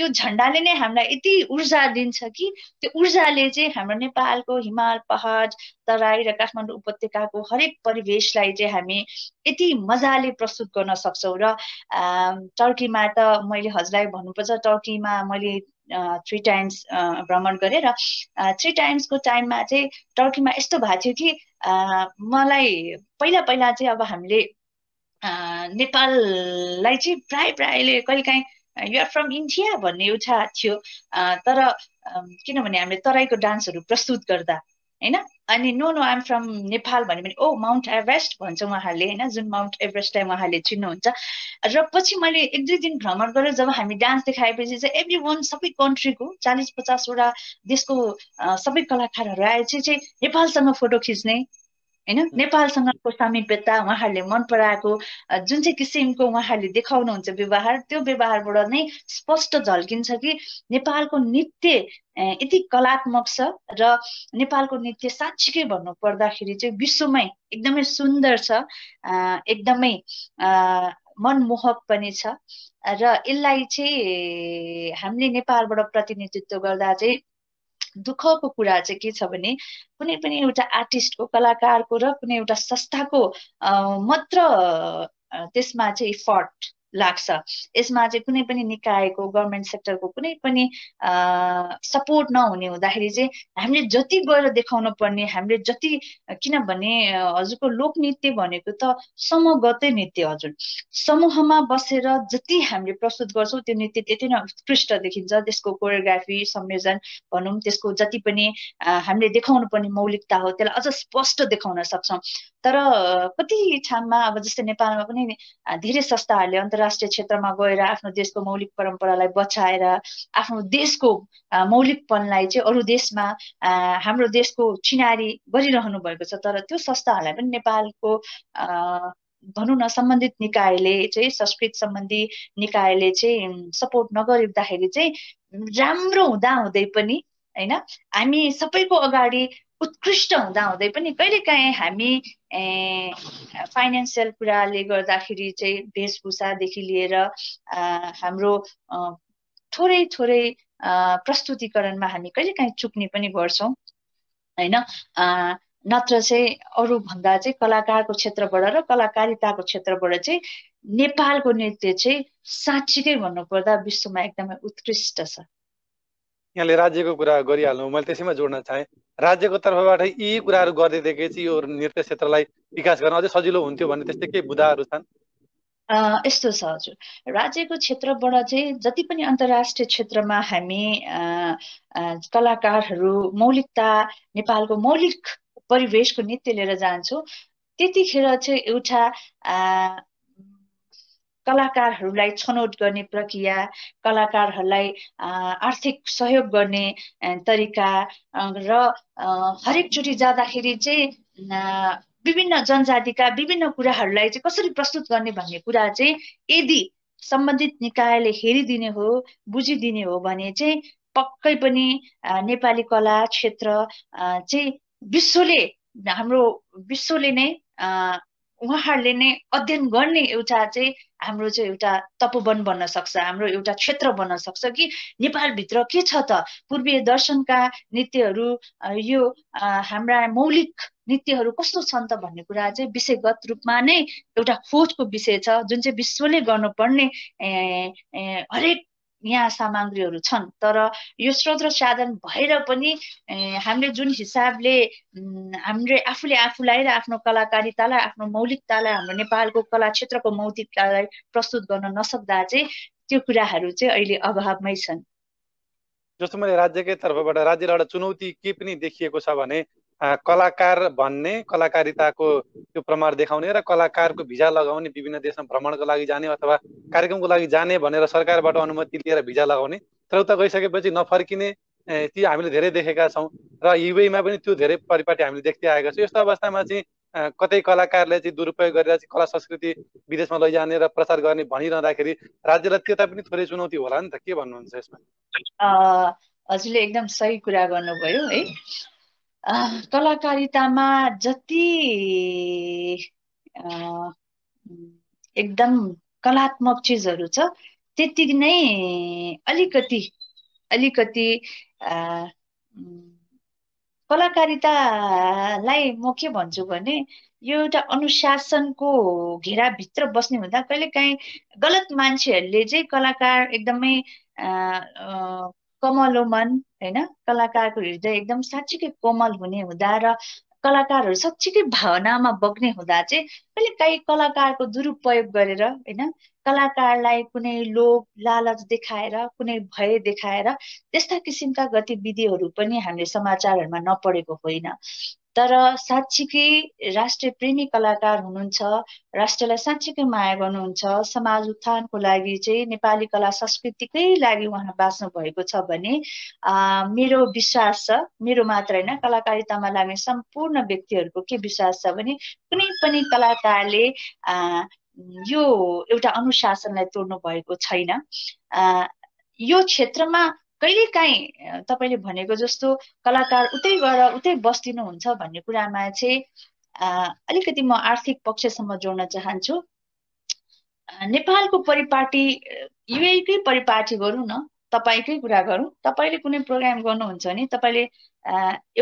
त्यो झण्डाले नै हामीलाई यति ऊर्जा दिन्छ कि त्यो ऊर्जाले चाहिँ हाम्रो नेपालको हिमाल, पहाड, तराई र काठमाडौँ उपत्यकाको हरेक परिवेशलाई चाहिँ हामी यति मजाले प्रस्तुत गर्न सक्छौँ। र टर्कीमा त मैले हजुरलाई भन्नुपर्छ, टर्कीमा मैले 3 टाइम्स भ्रमण गरेँ र 3 टाइम्सको टाइममा चाहिँ टर्कीमा यस्तो भएको थियो कि मलाई पहिला चाहिँ अब हामीले नेपाललाई चाहिँ प्रायले कहिलेकाहीँ यु आर फ्रम इन्डिया भन्ने एउटा थियो। तर किनभने हामीले तराईको डान्सहरू प्रस्तुत गर्दा हैन, अनि नो आइएम फ्रम नेपाल भन्यो भने ओ माउन्ट एभरेस्ट भन्छ उहाँहरूले हैन, जुन माउन्ट एभरेस्टलाई उहाँहरूले चिन्नुहुन्छ। र पछि मैले 1-2 दिन भ्रमण गरेर जब हामी डान्स देखाएपछि चाहिँ एभ्रीवन सबै कन्ट्रीको 40-50 वटा देशको सबै कलाकारहरू आएपछि चाहिँ नेपालसँग फोटो खिच्ने हैन नेपालसँगको सामिप्यता उहाँहरूले मन पराएको जुन चाहिँ किसिमको उहाँहरूले देखाउनुहुन्छ व्यवहार, त्यो व्यवहारबाट नै स्पष्ट झल्किन्छ कि नेपालको नृत्य यति कलात्मक छ र नेपालको नृत्य साँच्चीकै भन्नु पर्दाखेरि चाहिँ विश्वमै एकदमै सुन्दर छ, एकदमै मनमोहक पनि छ र यसलाई चाहिँ हामीले नेपालबाट प्रतिनिधित्व गर्दा चाहिँ दुःखको कुरा चाहिँ के छ भने कुनै पनि एउटा आर्टिस्टको, कलाकारको र कुनै एउटा संस्थाको मात्र त्यसमा चाहिँ इफर्ट लाग्छ, यसमा चाहिँ कुनै पनि निकायको, गभर्नमेन्ट सेक्टरको कुनै पनि सपोर्ट नहुने हुँदाखेरि चाहिँ हामीले जति गएर देखाउन पर्ने, हामीले जति, किनभने हजुरको लोकनृत्य भनेको त समूहगतै नृत्य, हजुर समूहमा बसेर जति हामीले प्रस्तुत गर्छौँ त्यो नृत्य त्यति नै उत्कृष्ट देखिन्छ, त्यसको कोरियोग्राफी, संयोजन भनौँ, त्यसको जति पनि हामीले देखाउनु पर्ने मौलिकता हो त्यसलाई अझ स्पष्ट देखाउन सक्छौँ। तर कति ठाउँमा अब जस्तै नेपालमा पनि धेरै संस्थाहरूले राष्ट्रिय क्षेत्रमा गएर आफ्नो देशको मौलिक परम्परालाई बचाएर आफ्नो देशको मौलिकपनलाई चाहिँ अरू देशमा हाम्रो देशको चिनारी गरिरहनु भएको छ, तर त्यो संस्थाहरूलाई पनि नेपालको भनौँ न सम्बन्धित निकायले चाहिँ, संस्कृत सम्बन्धी निकायले चाहिँ सपोर्ट नगरिँदाखेरि चाहिँ राम्रो हुँदाहुँदै पनि हैन, हामी सबैको अगाडि उत्कृष्ट हुँदाहुँदै पनि कहिलेकाहीँ हामी फाइनेन्सियल कुराले गर्दाखेरि चाहिँ वेशभूषादेखि लिएर हाम्रो थोरै थोरै प्रस्तुतिकरणमा हामी कहिलेकाहीँ चुक्ने पनि गर्छौँ हैन, नत्र चाहिँ अरू भन्दा चाहिँ कलाकारको क्षेत्रबाट र कलाकारिताको क्षेत्रबाट चाहिँ नेपालको नृत्य चाहिँ साँच्चीकै भन्नुपर्दा विश्वमा एकदमै उत्कृष्ट छ। यहाँले राज्यको कुरा गरिहाल्नु, मैले त्यसैमा जोड्न चाहेँ, राज्यको तर्फबाट यी कुराहरू गरिदिएपछि यो नृत्य क्षेत्रलाई विकास गर्न अझै सजिलो हुन्थ्यो भन्ने त्यस्तै के बुदाहरू छन्? यस्तो छ हजुर, राज्यको क्षेत्रबाट चाहिँ जति पनि अन्तर्राष्ट्रिय क्षेत्रमा हामी कलाकारहरू मौलिकता, नेपालको मौलिक परिवेशको नृत्य लिएर जान्छौँ, त्यतिखेर चाहिँ एउटा कलाकारहरूलाई छनौट गर्ने प्रक्रिया, कलाकारहरूलाई आर्थिक सहयोग गर्ने तरिका र हरेकचोटि जाँदाखेरि चाहिँ विभिन्न जनजातिका विभिन्न कुराहरूलाई चाहिँ कसरी प्रस्तुत गर्ने भन्ने कुरा चाहिँ यदि सम्बन्धित निकायले हेरिदिने हो, बुझिदिने हो भने चाहिँ पक्कै पनि नेपाली कला क्षेत्र चाहिँ विश्वले, हाम्रो विश्वले नै उहाँहरूले नै अध्ययन गर्ने एउटा चाहिँ हाम्रो चाहिँ एउटा तपोवन बन्न सक्छ, हाम्रो एउटा क्षेत्र बन्न सक्छ कि नेपालभित्र के छ त, पूर्वीय दर्शनका नृत्यहरू, यो हाम्रा मौलिक नृत्यहरू कस्तो छन् त भन्ने कुरा चाहिँ विषयगत रूपमा नै एउटा खोजको विषय छ जुन चाहिँ विश्वले गर्नुपर्ने हरेक यहाँ सामग्रीहरू छन्। तर यो स्रोत र साधन भएर पनि हामीले जुन हिसाबले हामीले आफूले आफूलाई र आफ्नो कलाकारितालाई, आफ्नो मौलिकतालाई, हाम्रो नेपालको कला क्षेत्रको मौलिकतालाई प्रस्तुत गर्न नसक्दा चाहिँ त्यो कुराहरू चाहिँ अहिले अभावमै छन्। जस्तो मैले राज्यकै तर्फबाट राज्यलाई एउटा चुनौती के पनि देखिएको छ भने कलाकार भन्ने, कलाकारिताको त्यो प्रमाण देखाउने र कलाकारको भिजा लगाउने, विभिन्न देशमा भ्रमणको लागि जाने अथवा कार्यक्रमको लागि जाने भनेर सरकारबाट अनुमति लिएर भिजा लगाउने तर उता गइसकेपछि नफर्किने, ती हामीले धेरै देखेका छौँ र युएईमा पनि त्यो धेरै परिपाटी हामीले देख्दै आएका छौँ। यस्तो अवस्थामा चाहिँ कतै कलाकारले चाहिँ दुरुपयोग गरेर चाहिँ कला संस्कृति विदेशमा लैजाने र प्रचार गर्ने भनिरहँदाखेरि राज्यलाई त्यता पनि थोरै चुनौती होला नि त, के भन्नुहुन्छ यसमा? हजुरले एकदम सही कुरा गर्नुभयो है, कलाकारितामा जति एकदम कलात्मक चिजहरू छ त्यति नै अलिकति अलिकति कलाकारितालाई म के भन्छु भने यो एउटा अनुशासनको घेराभित्र बस्ने हुँदा कहिलेकाहीँ गलत मान्छेहरूले चाहिँ कलाकार एकदमै कमलो मन हैन, कलाकारको हृदय एकदम साँच्चीकै कोमल हुने हुँदा र कलाकारहरू साँच्चीकै भावनामा बग्ने हुँदा चाहिँ कहिलेकाहीँ कलाकारको दुरुपयोग गरेर हैन, कलाकारलाई कुनै लोभ लालच देखाएर कुनै भय देखाएर त्यस्ता किसिमका गतिविधिहरू पनि हामीले समाचारहरुमा नपढेको होइन। तर साच्चीकै राष्ट्र प्रेमी कलाकार हुनुहुन्छ, राष्ट्रलाई साच्चीकै माया गर्नुहुन्छ, समाज उत्थानको लागि चाहिँ नेपाली कला संस्कृतिकै लागि उहाँ बाँच्नु भएको छ भने मेरो विश्वास छ, मेरो मात्र हैन कलाकारितामा लाग्ने सम्पूर्ण व्यक्तिहरुको के विश्वास छ भने कुनै पनि कलाकारले यो एउटा अनुशासनलाई तोड्नु भएको छैन। यो क्षेत्रमा कहिलेकाहीँ तपाईले भनेको जस्तो कलाकार उतै गएर उतै बस्दिनु हुन्छ भन्ने कुरामा चाहिँ अलिकति म आर्थिक पक्षसम्म जोड्न चाहन्छु। नेपालको परिपाटी युएकै परिपाटी गरौँ न, तपाईकै कुरा गरौँ, तपाईले कुनै प्रोग्राम गर्नुहुन्छ भने तपाईले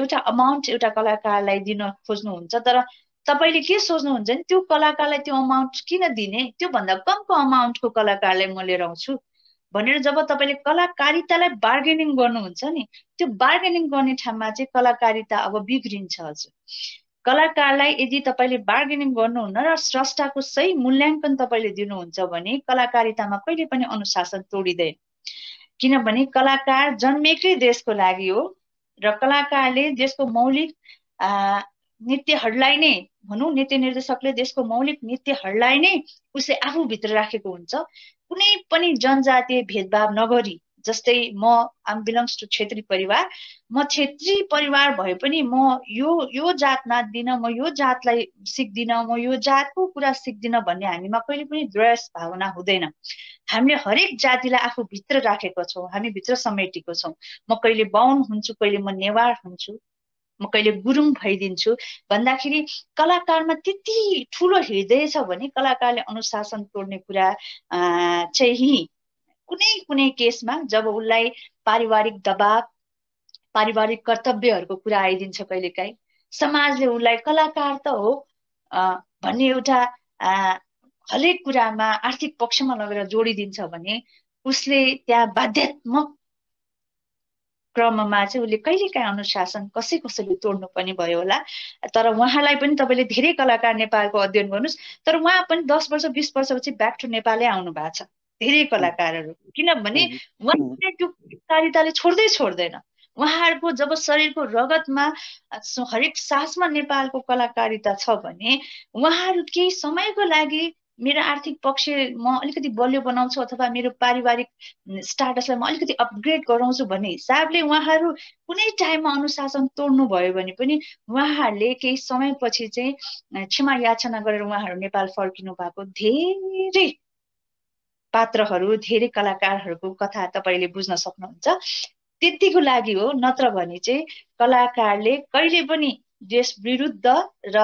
एउटा अमाउन्ट एउटा कलाकारलाई दिन खोज्नुहुन्छ, तर तपाईले के सोच्नुहुन्छ नि त्यो कलाकारलाई त्यो अमाउन्ट किन दिने, त्यो भन्दा कमको अमाउन्टको कलाकारलाई म लिएर आउँछु भनेर जब तपाईले कलाकारितालाई बार्गेनिङ गर्नुहुन्छ नि त्यो बार्गेनिङ गर्ने ठाउँमा चाहिँ कलाकारिता अब बिग्रिन्छ। हजुर, कलाकारलाई यदि तपाईले बार्गेनिङ गर्नुहुन्न र स्रष्टाको सही मूल्याङ्कन तपाईले दिनुहुन्छ भने कलाकारितामा कहिले पनि अनुशासन तोडिदैन। किनभने कलाकार जन्मेकै देशको लागि हो र कलाकारले देशको मौलिक नृत्यहरूलाई नै भनौँ नृत्य निर्देशकले देशको मौलिक नृत्यहरूलाई नै उसले आफूभित्र राखेको हुन्छ, कुनै पनि जनजातीय भेदभाव नगरी। जस्तै म आम बिलोङ्स टु क्षेत्री परिवार, म क्षेत्री परिवार भए पनि म यो जात नाच्दिनँ, म यो जातलाई सिक्दिनँ, म यो जातको कुरा सिक्दिनँ भन्ने हामीमा कहिले पनि द्वेष भावना हुँदैन। हामीले हरेक जातिलाई आफूभित्र राखेको छौँ, हामी भित्र समेटेको छौँ। म कहिले बाहुन हुन्छु, कहिले म नेवार हुन्छु, म कहिले गुरुङ भइदिन्छु भन्दाखेरि कलाकारमा त्यति ठुलो हृदय छ भने कलाकारले अनुशासन तोड्ने कुरा चाहिँ कुनै कुनै केसमा जब उसलाई पारिवारिक दबाब पारिवारिक कर्तव्यहरूको कुरा आइदिन्छ, कहिलेकाहीँ समाजले उसलाई कलाकार त हो भन्ने एउटा हरेक कुरामा आर्थिक पक्षमा लगेर जोडिदिन्छ भने उसले त्यहाँ बाध्यात्मक क्रममा चाहिँ उसले कहिलेकाहीँ अनुशासन कसैले तोड्नु पनि भयो होला। तर उहाँलाई पनि तपाईँले धेरै कलाकार नेपालको अध्ययन गर्नुहोस्, तर उहाँ पनि 10 वर्ष 20 वर्षपछि ब्याक टु नेपालै आउनु भएको छ धेरै कलाकारहरू, किनभने उहाँले त्यो कलाकारिताले छोड्दैन। उहाँहरूको जब शरीरको रगतमा हरेक सासमा नेपालको कलाकारिता छ भने उहाँहरू केही समयको लागि मेरो आर्थिक पक्ष म अलिकति बलियो बनाउँछु अथवा मेरो पारिवारिक स्टाटसलाई म अलिकति अपग्रेड गराउँछु भन्ने हिसाबले उहाँहरू कुनै टाइममा अनुशासन तोड्नु भयो भने पनि उहाँहरूले केही समयपछि चाहिँ क्षमा याचना गरेर उहाँहरू नेपाल फर्किनु भएको धेरै पात्रहरू धेरै कलाकारहरूको कथा तपाईँले बुझ्न सक्नुहुन्छ। त्यतिको लागि हो, नत्र भने चाहिँ कलाकारले कहिले पनि देश विरुद्ध र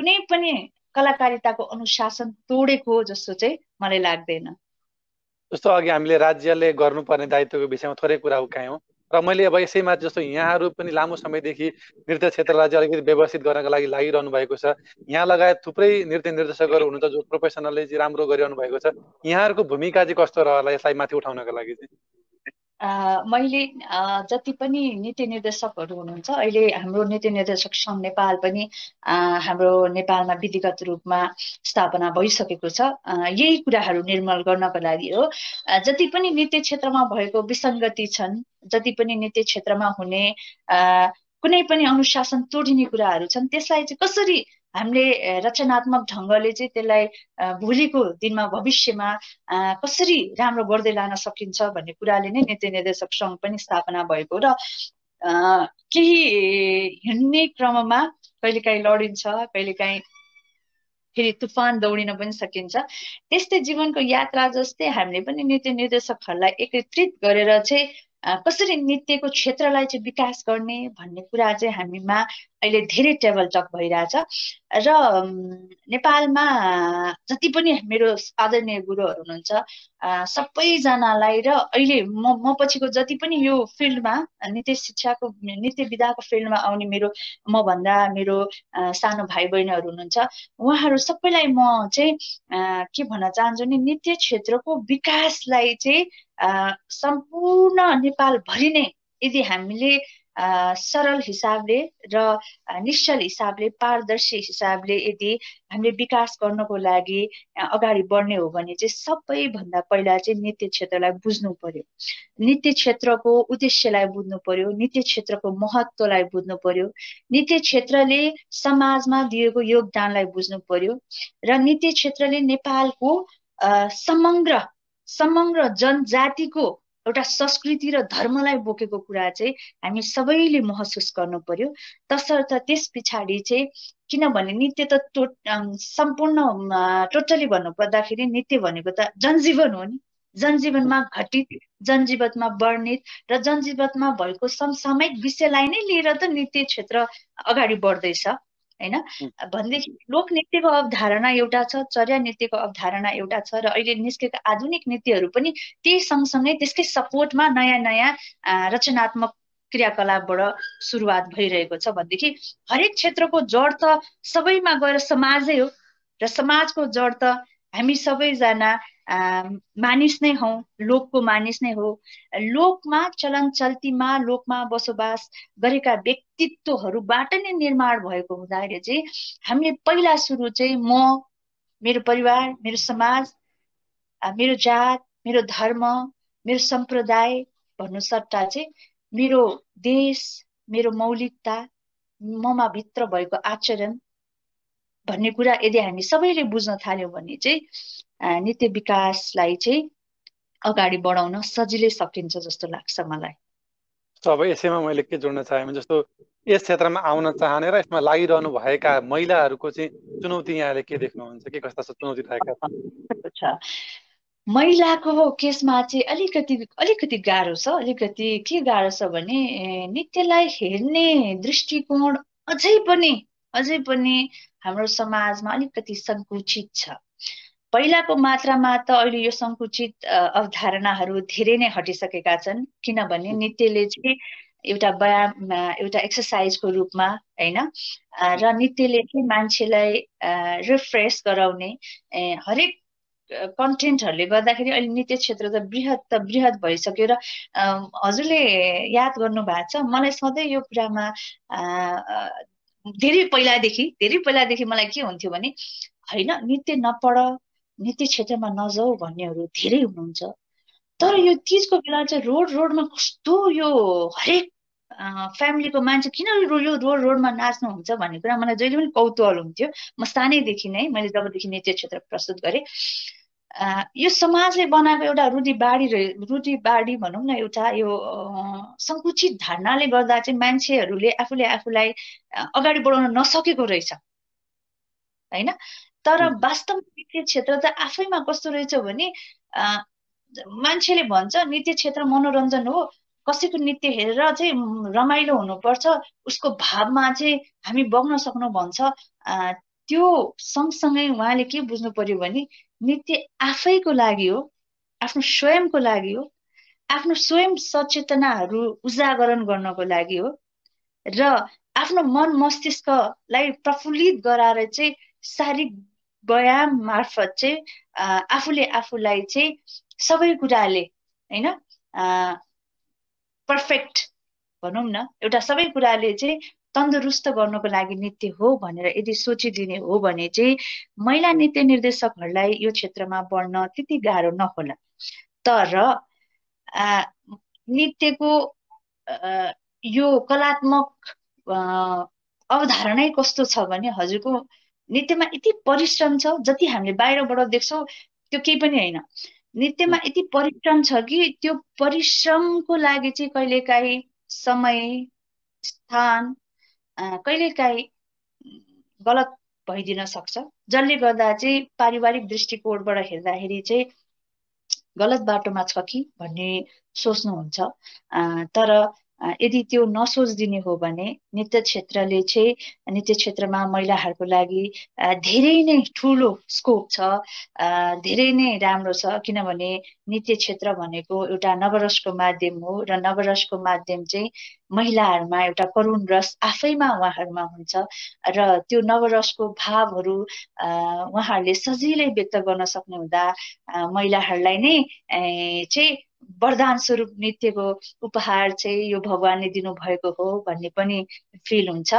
कुनै पनि कलाकारिताको अनुशासन तोडेको जस्तो चाहिँ मलाई लाग्दैन। जस्तो अघि हामीले राज्यले गर्नुपर्ने दायित्वको विषयमा थोरै कुरा उकायौँ र मैले अब यसैमा जस्तो यहाँहरू पनि लामो समयदेखि नृत्य क्षेत्रलाई चाहिँ अलिकति व्यवस्थित गर्नका लागि लागिरहनु भएको छ, यहाँ लगायत थुप्रै नृत्य निर्देशकहरू हुनुहुन्छ जो प्रोफेसनलले चाहिँ राम्रो गरिरहनु भएको छ, यहाँहरूको भूमिका चाहिँ कस्तो रहला यसलाई माथि उठाउनका लागि चाहिँ? मैले जति पनि नृत्य निर्देशकहरू हुनुहुन्छ, अहिले हाम्रो नृत्य निर्देशक सङ्घ नेपाल पनि हाम्रो नेपालमा विधिगत रूपमा स्थापना भइसकेको छ, यही कुराहरू निर्मूल गर्नको लागि हो। जति पनि नृत्य क्षेत्रमा भएको विसङ्गति छन्, जति पनि नृत्य क्षेत्रमा हुने कुनै पनि अनुशासन तोडिने कुराहरू छन्, त्यसलाई चाहिँ कसरी हामीले रचनात्मक ढङ्गले चाहिँ त्यसलाई भोलिको दिनमा भविष्यमा कसरी राम्रो गर्दै लान सकिन्छ भन्ने कुराले नै नृत्य निर्देशक सङ्घ पनि स्थापना भएको र केही हिँड्ने क्रममा कहिलेकाहीँ लडिन्छ, कहिलेकाहीँ फेरि तुफान दौडिन पनि सकिन्छ। त्यस्तै जीवनको यात्रा जस्तै हामीले पनि नृत्य निर्देशकहरूलाई एकत्रित गरेर चाहिँ कसरी नृत्यको क्षेत्रलाई चाहिँ विकास गर्ने भन्ने कुरा चाहिँ हामीमा अहिले धेरै टेबल टक भइरहेछ। र नेपालमा जति पनि मेरो आदरणीय गुरुहरू हुनुहुन्छ सबैजनालाई र अहिले म पछिको जति पनि यो फिल्डमा नृत्य शिक्षाको नृत्य विधाको फिल्डमा आउने मेरो सानो भाइ बहिनीहरू हुनुहुन्छ, उहाँहरू सबैलाई म चाहिँ के भन्न चाहन्छु नि नृत्य क्षेत्रको विकासलाई चाहिँ सम्पूर्ण नेपालभरि नै यदि हामीले सरल हिसाबले र निश्चल हिसाबले पारदर्शी हिसाबले यदि हामीले विकास गर्नको लागि अगाडि बढ्ने हो भने चाहिँ सबैभन्दा पहिला चाहिँ नृत्य क्षेत्रलाई बुझ्नु पर्यो, नृत्य क्षेत्रको उद्देश्यलाई बुझ्नु पर्यो, नृत्य क्षेत्रको महत्त्वलाई बुझ्नु पर्यो, नृत्य क्षेत्रले समाजमा दिएको योगदानलाई बुझ्नु पर्यो र नृत्य क्षेत्रले नेपालको समग्र जनजातिको एउटा संस्कृति र धर्मलाई बोकेको कुरा चाहिँ हामी सबैले महसुस गर्नु पर्यो। तसर्थ त्यस पछाडी चाहिँ किनभने नृत्य त सम्पूर्ण टोटली भन्नु पर्दाखेरि नृत्य भनेको त जनजीवन हो नि, जनजीवनमा घटित, जनजीवनमा वर्णित र जनजीवनमा भएको समसामयिक विषयलाई नै लिएर त नृत्य क्षेत्र अगाडि बढ्दैछ हैन। भन्दैखेरि लोक नृत्यको अवधारणा एउटा छ, चर्या नृत्यको अवधारणा एउटा छ र अहिले निस्केका आधुनिक नृत्यहरू पनि त्यही सँगसँगै त्यसकै सपोर्टमा नयाँ नयाँ रचनात्मक क्रियाकलापबाट सुरुवात भइरहेको छ। भन्दैखेरि हरेक क्षेत्रको जड त सबैमा गएर समाजै हो र समाजको जड त हामी सबैजना मानिस नै हौ, लोकको मानिस नै हो। लोकमा चलन चल्तीमा लोकमा बसोबास गरेका व्यक्तित्वहरूबाट नै निर्माण भएको हुँदाखेरि चाहिँ हामीले पहिला सुरु चाहिँ म, मेरो परिवार, मेरो समाज, मेरो जात, मेरो धर्म, मेरो सम्प्रदाय भन्नु सट्टा चाहिँ मेरो देश, मेरो मौलिकता, ममा भित्र भएको आचरण भन्ने कुरा यदि हामी सबैले बुझ्न थाल्यौँ भने चाहिँ नृत्य विकासलाई चाहिँ अगाडि बढाउन सजिलै सकिन्छ जस्तो लाग्छ मलाई। अब यसैमा मैले के जोड्न चाहे भने जस्तो यस क्षेत्रमा आउन चाहने र यसमा लागिरहनु भएका महिलाहरूको चाहिँ चुनौती यहाँले के देख्नुहुन्छ, के कस्ता चुनौती रहेका छन्? महिलाको केसमा चाहिँ अलिकति गाह्रो छ, अलिकति के गाह्रो छ भने नृत्यलाई हेर्ने दृष्टिकोण अझै पनि हाम्रो समाजमा अलिकति संकुचित छ। पहिलाको मात्रामा त अहिले यो संकुचित अवधारणाहरू धेरै नै हटिसकेका छन्, किनभने नृत्यले चाहिँ एउटा व्यायाम, एउटा एक्सर्साइजको रूपमा हैन, र नृत्यले चाहिँ मान्छेलाई रिफ्रेस गराउने हरेक कन्टेन्टहरूले गर्दाखेरि अहिले नृत्य क्षेत्र त बृहत भइसक्यो। र हजुरले याद गर्नु भएको छ, मलाई सधैँ यो कुरामा धेरै पहिलादेखि मलाई के हुन्थ्यो भने हैन नृत्य नपढ, नृत्य क्षेत्रमा नजाऊ भन्नेहरू धेरै हुनुहुन्छ, तर यो तिजको बेला चाहिँ रोडमा कस्तो यो हरेक फ्यामिलीको मान्छे किन यो रोडमा नाच्नुहुन्छ भन्ने कुरा मलाई जहिले पनि कौतूहल हुन्थ्यो। म सानैदेखि नै, मैले जबदेखि नृत्य क्षेत्र प्रस्तुत गरेँ, यो समाजले बनाएको एउटा रूढिवादी भनौँ न, एउटा यो संकुचित धारणाले गर्दा चाहिँ मान्छेहरूले आफूलाई अगाडि बढाउन नसकेको रहेछ हैन। तर वास्तवमा नृत्य क्षेत्र त आफैमा कस्तो रहेछ भने मान्छेले भन्छ नृत्य क्षेत्र मनोरञ्जन हो, कसैको नृत्य हेरेर चाहिँ रमाइलो हुनुपर्छ, उसको भावमा चाहिँ हामी बग्न सक्नु भन्छ। त्यो सँगसँगै उहाँले के बुझ्नु पर्यो भने नृत्य आफैको लागि हो, आफ्नो स्वयंको लागि हो, आफ्नो स्वयं सचेतनाहरू उजागरण गर्नको लागि हो र आफ्नो मन मस्तिष्कलाई प्रफुल्लित गराएर चाहिँ शारीरिक व्यायाम मार्फत चाहिँ आफूले आफूलाई चाहिँ सबै कुराले हैन पर्फेक्ट भनौँ न, एउटा सबै कुराले चाहिँ तन्दुरुस्त गर्नको लागि नृत्य हो भनेर यदि सोचिदिने हो भने चाहिँ महिला नृत्य निर्देशकहरूलाई यो क्षेत्रमा बढ्न त्यति गाह्रो नहोला। तर नृत्यको यो कलात्मक अवधारणै कस्तो छ भने हजुरको नृत्यमा यति परिश्रम छ, जति हामीले बाहिरबाट देख्छौँ त्यो केही पनि होइन, नृत्यमा यति परिश्रम छ कि त्यो परिश्रमको लागि चाहिँ कहिलेकाहीँ समय, स्थान कहिलेकाहीँ गलत भइदिन सक्छ, जसले गर्दा चाहिँ पारिवारिक दृष्टिकोणबाट हेर्दाखेरि चाहिँ गलत बाटोमा छ कि भन्ने सोच्नुहुन्छ। तर यदि त्यो नसोचिदिने हो भने नृत्य क्षेत्रमा महिलाहरूको लागि धेरै नै ठुलो स्कोप छ, धेरै नै राम्रो छ, किनभने नृत्य क्षेत्र भनेको एउटा नवरसको माध्यम हो र नवरसको माध्यम चाहिँ महिलाहरूमा एउटा करुण रस आफैमा उहाँहरूमा हुन्छ र त्यो नवरसको भावहरू उहाँहरूले सजिलै व्यक्त गर्न सक्ने हुँदा महिलाहरूलाई नै चाहिँ वरदान स्वरूप नृत्य को उपहार यो भगवानले दिनु भएको हो भन्ने पनि फिल हुन्छ।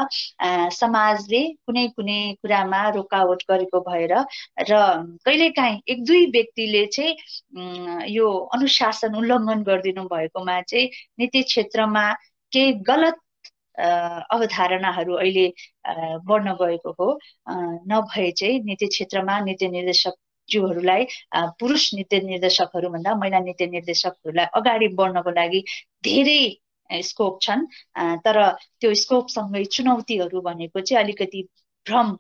समाजले कुनै कुनै कुरामा रोकावट गरेको भएर र कहिलेकाहीँ एक दुई व्यक्तिले चाहिँ यो अनुशासन उल्लङ्घन गर्दिनु भएकोमा चाहिँ नृत्य क्षेत्रमा केही गलत अवधारणाहरू अहिले बढ्न गएको हो। नभए चाहिँ नृत्य क्षेत्रमा नृत्य निर्देशक ज्यूहरूलाई पुरुष नृत्य निर्देशकहरू भन्दा महिला नृत्य निर्देशकहरूलाई अगाडि बढ्नको लागि धेरै स्कोप छन्, तर त्यो स्कोपसँगै चुनौतीहरू भनेको चाहिँ अलिकति भ्रम,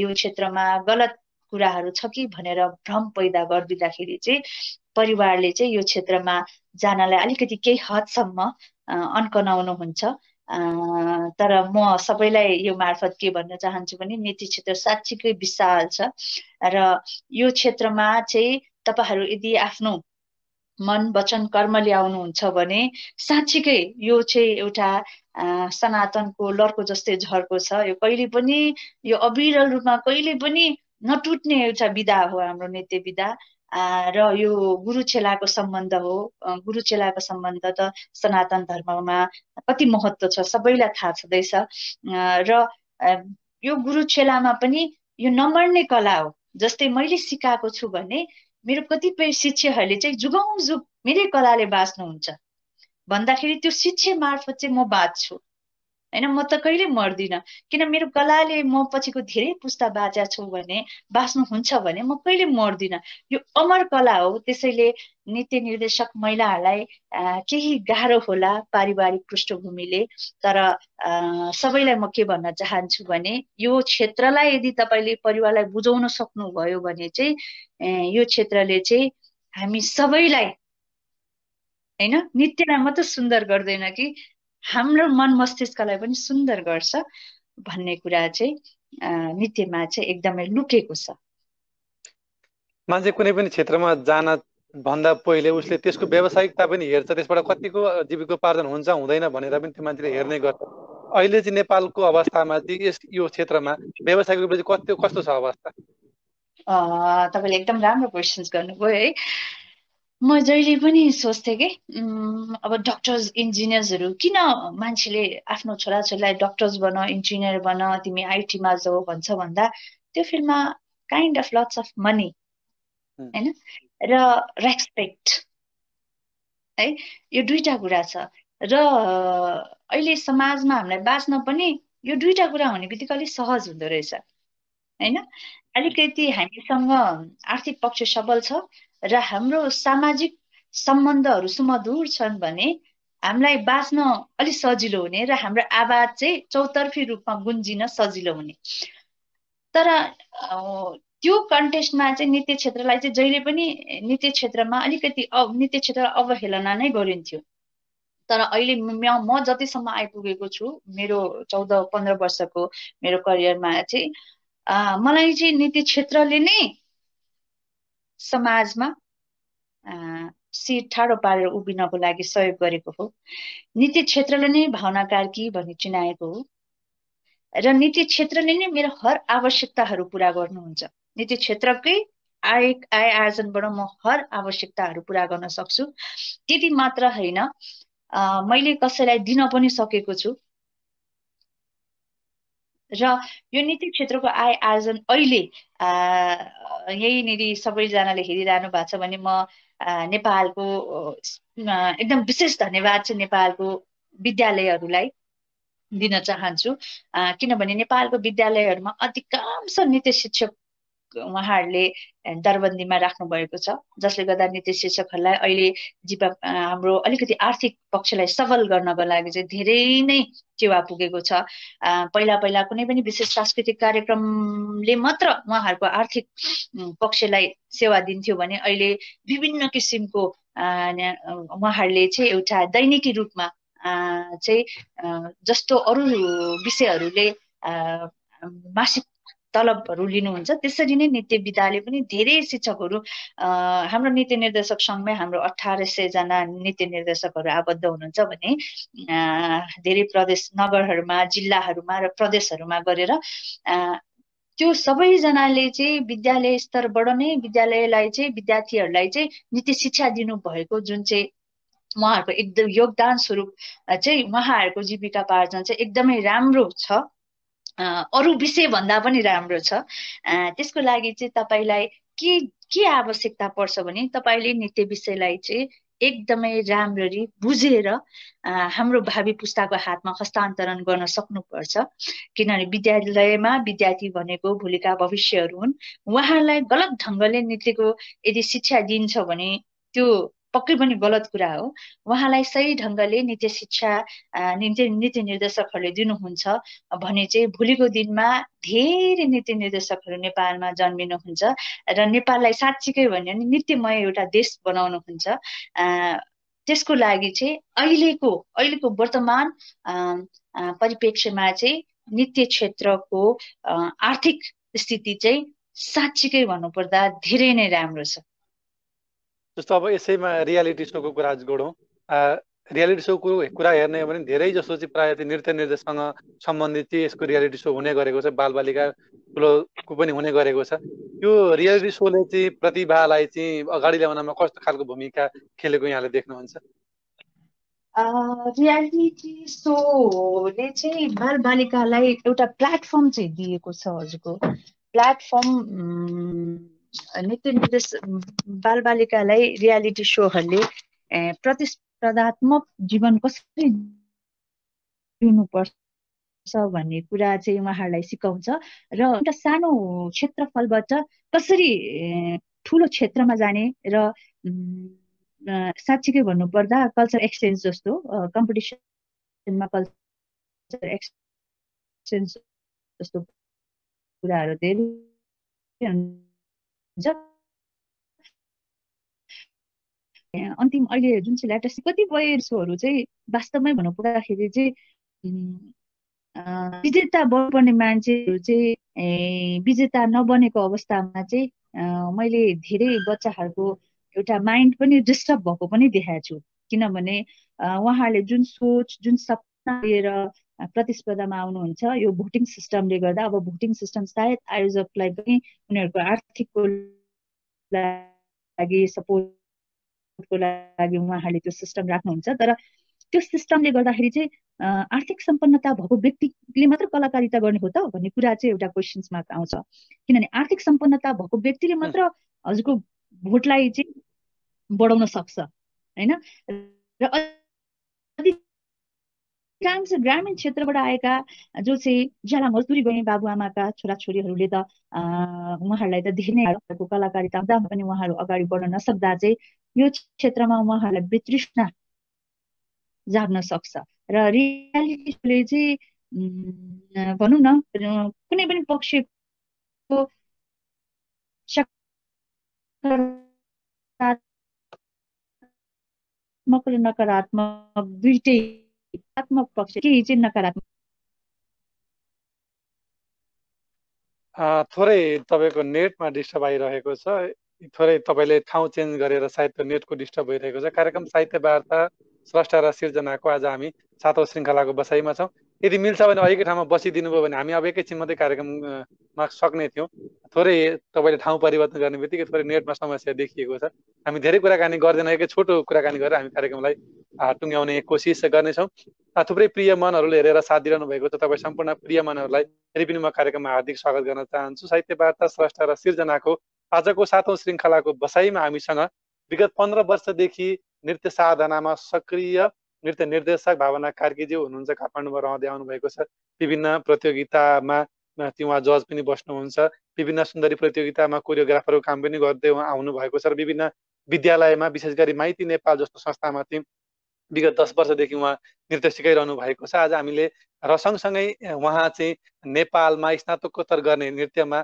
यो क्षेत्रमा गलत कुराहरू छ कि भनेर भ्रम पैदा गरिदिँदाखेरि चाहिँ परिवारले चाहिँ यो क्षेत्रमा जानलाई अलिकति केही हदसम्म अन्कनाउनु हुन्छ। तर म सबैलाई यो मार्फत के भन्न चाहन्छु भने नृत्य क्षेत्र साँच्चीकै विशाल छ र यो क्षेत्रमा चाहिँ तपाईहरू यदि आफ्नो मन वचन कर्म ल्याउनुहुन्छ भने साँच्चीकै यो चाहिँ एउटा सनातनको लर्को जस्तै झर्को छ। यो कहिले पनि यो अविरल रूपमा कहिले पनि नटुट्ने एउटा विधा हो हाम्रो नृत्य विधा र यो गुरु चेलाको सम्बन्ध हो। गुरु चेलाको सम्बन्ध त सनातन धर्ममा कति महत्त्व छ सबैलाई थाहा छँदैछ र यो गुरु चेलामा पनि यो नमर्ने कला हो। जस्तै मैले सिकाएको छु भने मेरो कतिपय शिष्यहरूले चाहिँ जुगौँ जुग मेरै कलाले बाँच्नुहुन्छ भन्दाखेरि त्यो शिक्षा मार्फत चाहिँ म बाँच्छु हैन, म त कहिले मर्दिनँ किन मेरो कलाले म पछिको धेरै पुस्ता बाँचेको छु भने बाँच्नु हुन्छ भने म कहिले मर्दिनँ। यो अमर कला हो। त्यसैले नृत्य निर्देशक महिलाहरूलाई केही गाह्रो होला पारिवारिक पृष्ठभूमिले, तर सबैलाई म के भन्न चाहन्छु भने यो क्षेत्रलाई यदि तपाईँले परिवारलाई बुझाउन सक्नुभयो भने चाहिँ यो क्षेत्रले चाहिँ हामी सबैलाई हैन नृत्यलाई मात्र सुन्दर गर्दैन कि हाम्रो मन मस्तिष्कलाई पनि सुन्दर गर्छ भन्ने कुरा चाहिँ नृत्यमा चाहिँ एकदमै लुकेको छ। मान्छे कुनै पनि क्षेत्रमा जान भन्दा पहिले उसले त्यसको व्यावसायिकता पनि हेर्छ, त्यसबाट कतिको जीविकोपार्जन हुन्छ हुँदैन भनेर पनि त्यो मान्छेले हेर्ने गर्छ। अहिले चाहिँ नेपालको अवस्थामा चाहिँ यो क्षेत्रमा व्यावसायिक रूपले कति कस्तो छ अवस्था? तपाईँले एकदम राम्रो क्वेसन्स गर्नुभयो है। म जहिले पनि सोच्थेँ कि अब डक्टर्स इन्जिनियर्सहरू किन मान्छेले आफ्नो छोराछोरीलाई डक्टर्स बन इन्जिनियर बन तिमी आइटीमा जाऊ भन्छ भन्दा त्यो फिल्डमा kind of lots of money हैन र रेस्पेक्ट है, यो दुईटा कुरा छ र अहिले समाजमा हामीलाई बाँच्न पनि यो दुईटा कुरा हुने बित्तिकै अलिक सहज हुँदो रहेछ हैन। अलिकति हामीसँग आर्थिक पक्ष सबल छ र हाम्रो सामाजिक सम्बन्धहरू सुमधुर छन् भने हामीलाई बाँच्न अलि सजिलो हुने र हाम्रो आवाज चाहिँ चौतर्फी रूपमा गुन्जिन सजिलो हुने। तर त्यो कन्टेस्टमा चाहिँ नृत्य क्षेत्रलाई चाहिँ जहिले पनि नृत्य क्षेत्रमा अलिकति नृत्य क्षेत्र अवहेलना नै गरिन्थ्यो। तर अहिले म जतिसम्म आइपुगेको छु मेरो 14-15 वर्षको मेरो करियरमा चाहिँ मलाई चाहिँ नृत्य क्षेत्रले नै समाजमा सिट ठाडो पारेर उभिनको लागि सहयोग गरेको हो। नृत्य क्षेत्रले नै भावना कार्की भनी चिनाएको हो र नृत्य क्षेत्रले नै मेरो हर आवश्यकताहरू पूरा गर्नुहुन्छ। नृत्य क्षेत्रकै आय आर्जनबाट म हर आवश्यकताहरू पूरा गर्न सक्छु। त्यति मात्र होइन मैले कसैलाई दिन पनि सकेको छु र यो नृत्य क्षेत्रको आय आर्जन अहिले यहीँनिर सबैजनाले हेरिरहनु भएको छ भने म नेपालको एकदम विशेष धन्यवाद चाहिँ नेपालको विद्यालयहरूलाई दिन चाहन्छु किनभने नेपालको विद्यालयहरूमा अधिकांश नृत्य शिक्षक उहाँहरूले दरबन्दीमा राख्नुभएको छ जसले गर्दा नृत्य शिक्षकहरूलाई अहिले हाम्रो अलिकति आर्थिक पक्षलाई सबल गर्नको लागि चाहिँ धेरै नै टेवा पुगेको छ। पहिला पहिला कुनै पनि विशेष सांस्कृतिक कार्यक्रमले मात्र उहाँहरूको आर्थिक पक्षलाई सेवा दिन्थ्यो भने अहिले विभिन्न किसिमको उहाँहरूले चाहिँ एउटा दैनिकी रूपमा चाहिँ जस्तो अरू विषयहरूले मासिक तलबहरू लिनुहुन्छ त्यसरी नै नृत्य विधाले पनि धेरै शिक्षकहरू हाम्रो नृत्य निर्देशक सङ्घमै हाम्रो 1800 जना नृत्य निर्देशकहरू आबद्ध हुनुहुन्छ भने धेरै प्रदेश नगरहरूमा जिल्लाहरूमा र प्रदेशहरूमा गरेर त्यो सबैजनाले चाहिँ विद्यालय स्तरबाट नै विद्यालयलाई चाहिँ विद्यार्थीहरूलाई चाहिँ नीति शिक्षा दिनुभएको जुन चाहिँ उहाँहरूको एकदम योगदान स्वरूप चाहिँ उहाँहरूको जीविकोपार्जन चाहिँ एकदमै राम्रो छ, अरू विषय भन्दा पनि राम्रो छ। त्यसको लागि चाहिँ तपाईलाई के आवश्यकता पर्छ भने तपाईले नृत्य विषयलाई चाहिँ एकदमै राम्ररी बुझेर हाम्रो भावी पुस्ताको हातमा हस्तान्तरण गर्न सक्नुपर्छ। किनभने विद्यालयमा विद्यार्थी भनेको भोलिका भविष्यहरू हुन्, उहाँलाई गलत ढङ्गले नृत्यको यदि शिक्षा दिन्छ भने त्यो पक्कै पनि गलत कुरा हो। उहाँलाई सही ढङ्गले नृत्य शिक्षा नृत्य निर्देशकहरूले दिनुहुन्छ भने चाहिँ भोलिको दिनमा धेरै नृत्य निर्देशकहरू नेपालमा जन्मिनुहुन्छ र नेपाललाई साँच्चीकै भन्यो भने नृत्यमय एउटा देश बनाउनुहुन्छ। त्यसको लागि चाहिँ अहिलेको वर्तमान परिप्रेक्ष्यमा चाहिँ नृत्य क्षेत्रको आर्थिक स्थिति चाहिँ साँच्चीकै भन्नुपर्दा धेरै नै राम्रो छ। जस्तो अब यसैमा रियालिटी सोको कुरा गरौँ। रियालिटी सोको कुरा हेर्ने हो भने धेरै जसो चाहिँ प्रायः त्यो नृत्य निर्देशसँग सम्बन्धित चाहिँ यसको रियालिटी सो हुने गरेको छ, बालबालिका ठुलोको पनि हुने गरेको छ। यो रियालिटी सोले चाहिँ प्रतिभालाई चाहिँ अगाडि ल्याउनमा कस्तो खालको भूमिका खेलेको यहाँले देख्नुहुन्छ? रियालिटी सोले चाहिँ बालबालिकालाई एउटा प्लेटफर्म चाहिँ दिएको छ। हजुरको प्लेटफर्म नृत्य निर्देश बालबालिकालाई रियालिटी सोहरूले प्रतिस्पर्धात्मक जीवन कसरी दिनुपर्छ भन्ने कुरा चाहिँ उहाँहरूलाई सिकाउँछ र एउटा सानो क्षेत्रफलबाट कसरी ठुलो क्षेत्रमा जाने र साँच्चीकै भन्नुपर्दा कल्चर एक्सचेन्ज जस्तो कम्पिटिसनमा कल्चर एक्सचेन्ज जस्तो कुराहरू धेरै अन्तिम अहिले जुन चाहिँ ल्याटेस्ट कतिपय सोहरू चाहिँ वास्तवमै भन्नु पर्दाखेरि चाहिँ विजेता बन्ने मान्छेहरू चाहिँ विजेता नबनेको अवस्थामा चाहिँ मैले धेरै बच्चाहरूको एउटा माइन्ड पनि डिस्टर्ब भएको पनि देखाएको छु। किनभने उहाँहरूले जुन सोच जुन सपना लिएर प्रतिस्पर्धामा आउनुहुन्छ, यो भोटिङ सिस्टमले गर्दा अब भोटिङ सिस्टम सायद आयोजकलाई पनि उनीहरूको आर्थिकको लागि सपोर्टको लागि उहाँहरूले त्यो सिस्टम राख्नुहुन्छ, तर त्यो सिस्टमले गर्दाखेरि चाहिँ आर्थिक सम्पन्नता भएको व्यक्तिले मात्र कलाकारिता गर्ने हो त भन्ने कुरा चाहिँ एउटा क्वेसन्समा आउँछ। किनभने आर्थिक सम्पन्नता भएको व्यक्तिले मात्र हजुरको भोटलाई चाहिँ बढाउन सक्छ होइन। र अधिकांश ग्रामीण क्षेत्रबाट आएका जो चाहिँ ज्याला मजदुरी गर्ने बाबुआमाका छोराछोरीहरूले त उहाँहरूलाई त धेरै नै कलाकारिता हुँदा पनि उहाँहरू अगाडि बढ्न नसक्दा चाहिँ यो क्षेत्रमा उहाँहरूलाई वितृष्णा जाग्न सक्छ। र रियालिटीले चाहिँ भनौँ न कुनै पनि पक्षको सकारात्मक र नकारात्मक दुईटै पक्ष केही चाहिँ नकारात्मक। थोरै तपाईँको नेटमा डिस्टर्ब आइरहेको छ, थोरै तपाईँले ठाउँ चेन्ज गरेर सायद त्यो नेटको डिस्टर्ब भइरहेको छ। कार्यक्रम साहित्य वार्ता स्रष्टा र सिर्जनाको आज हामी 7औं श्रृङ्खलाको बसाइमा छौँ। यदि मिल्छ भने अहिलेकै ठाउँमा बसिदिनु भयो भने हामी अब एकैछिन मात्रै कार्यक्रममा सक्ने थियौँ। थोरै तपाईँले ठाउँ परिवर्तन गर्ने बित्तिकै थोरै नेटमा समस्या देखिएको छ। हामी धेरै कुराकानी गर्दैनौँ, एकै छोटो कुराकानी गरेर हामी कार्यक्रमलाई टुङ्ग्याउने कोसिस गर्नेछौँ। थुप्रै प्रिय मनहरूले हेरेर साथ दिइरहनु भएको छ, तपाईँ सम्पूर्ण प्रिय मनहरूलाई फेरि पनि म कार्यक्रममा हार्दिक स्वागत गर्न चाहन्छु। साहित्य वार्ता स्रष्टा र सिर्जनाको आजको 7औं श्रृङ्खलाको बसाइमा हामीसँग विगत 15 वर्षदेखि नृत्य साधनामा सक्रिय नृत्य निर्देशक भावना कार्कीज्यू हुनुहुन्छ। काठमाडौँमा रहँदै आउनुभएको छ, विभिन्न प्रतियोगितामा उहाँ जज पनि बस्नुहुन्छ, विभिन्न सुन्दरी प्रतियोगितामा कोरियोग्राफरको काम पनि गर्दै आउनुभएको छ र विभिन्न विद्यालयमा विशेष गरी माइती नेपाल जस्तो संस्थामा चाहिँ विगत 10 वर्षदेखि उहाँ नृत्य सिकाइरहनु भएको छ। आज हामीले र सँगसँगै उहाँ चाहिँ नेपालमा स्नातकोत्तर गर्ने नृत्यमा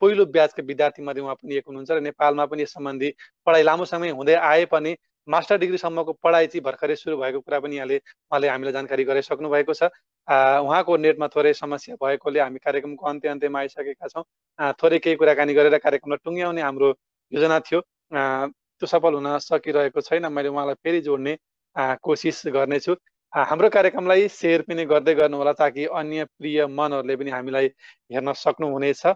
पहिलो ब्याचका विद्यार्थीमध्ये उहाँ पनि एक हुनुहुन्छ र नेपालमा पनि यस सम्बन्धी पढाइ लामो समय हुँदै आए पनि मास्टर डिग्रीसम्मको पढाइ चाहिँ भर्खरै सुरु भएको कुरा पनि उहाँले हामीलाई जानकारी गराइसक्नु भएको छ। उहाँको नेटमा थोरै समस्या भएकोले हामी कार्यक्रमको अन्त्यमा आइसकेका छौँ। थोरै केही कुराकानी गरेर कार्यक्रमलाई टुङ्ग्याउने हाम्रो योजना थियो, त्यो सफल हुन सकिरहेको छैन। मैले उहाँलाई फेरि जोड्ने कोसिस गर्नेछु। हाम्रो कार्यक्रमलाई शेयर पनि गर्दै गर्नु होला ताकि अन्य प्रिय मनहरुले पनि हामीलाई हेर्न सक्नुहुनेछ।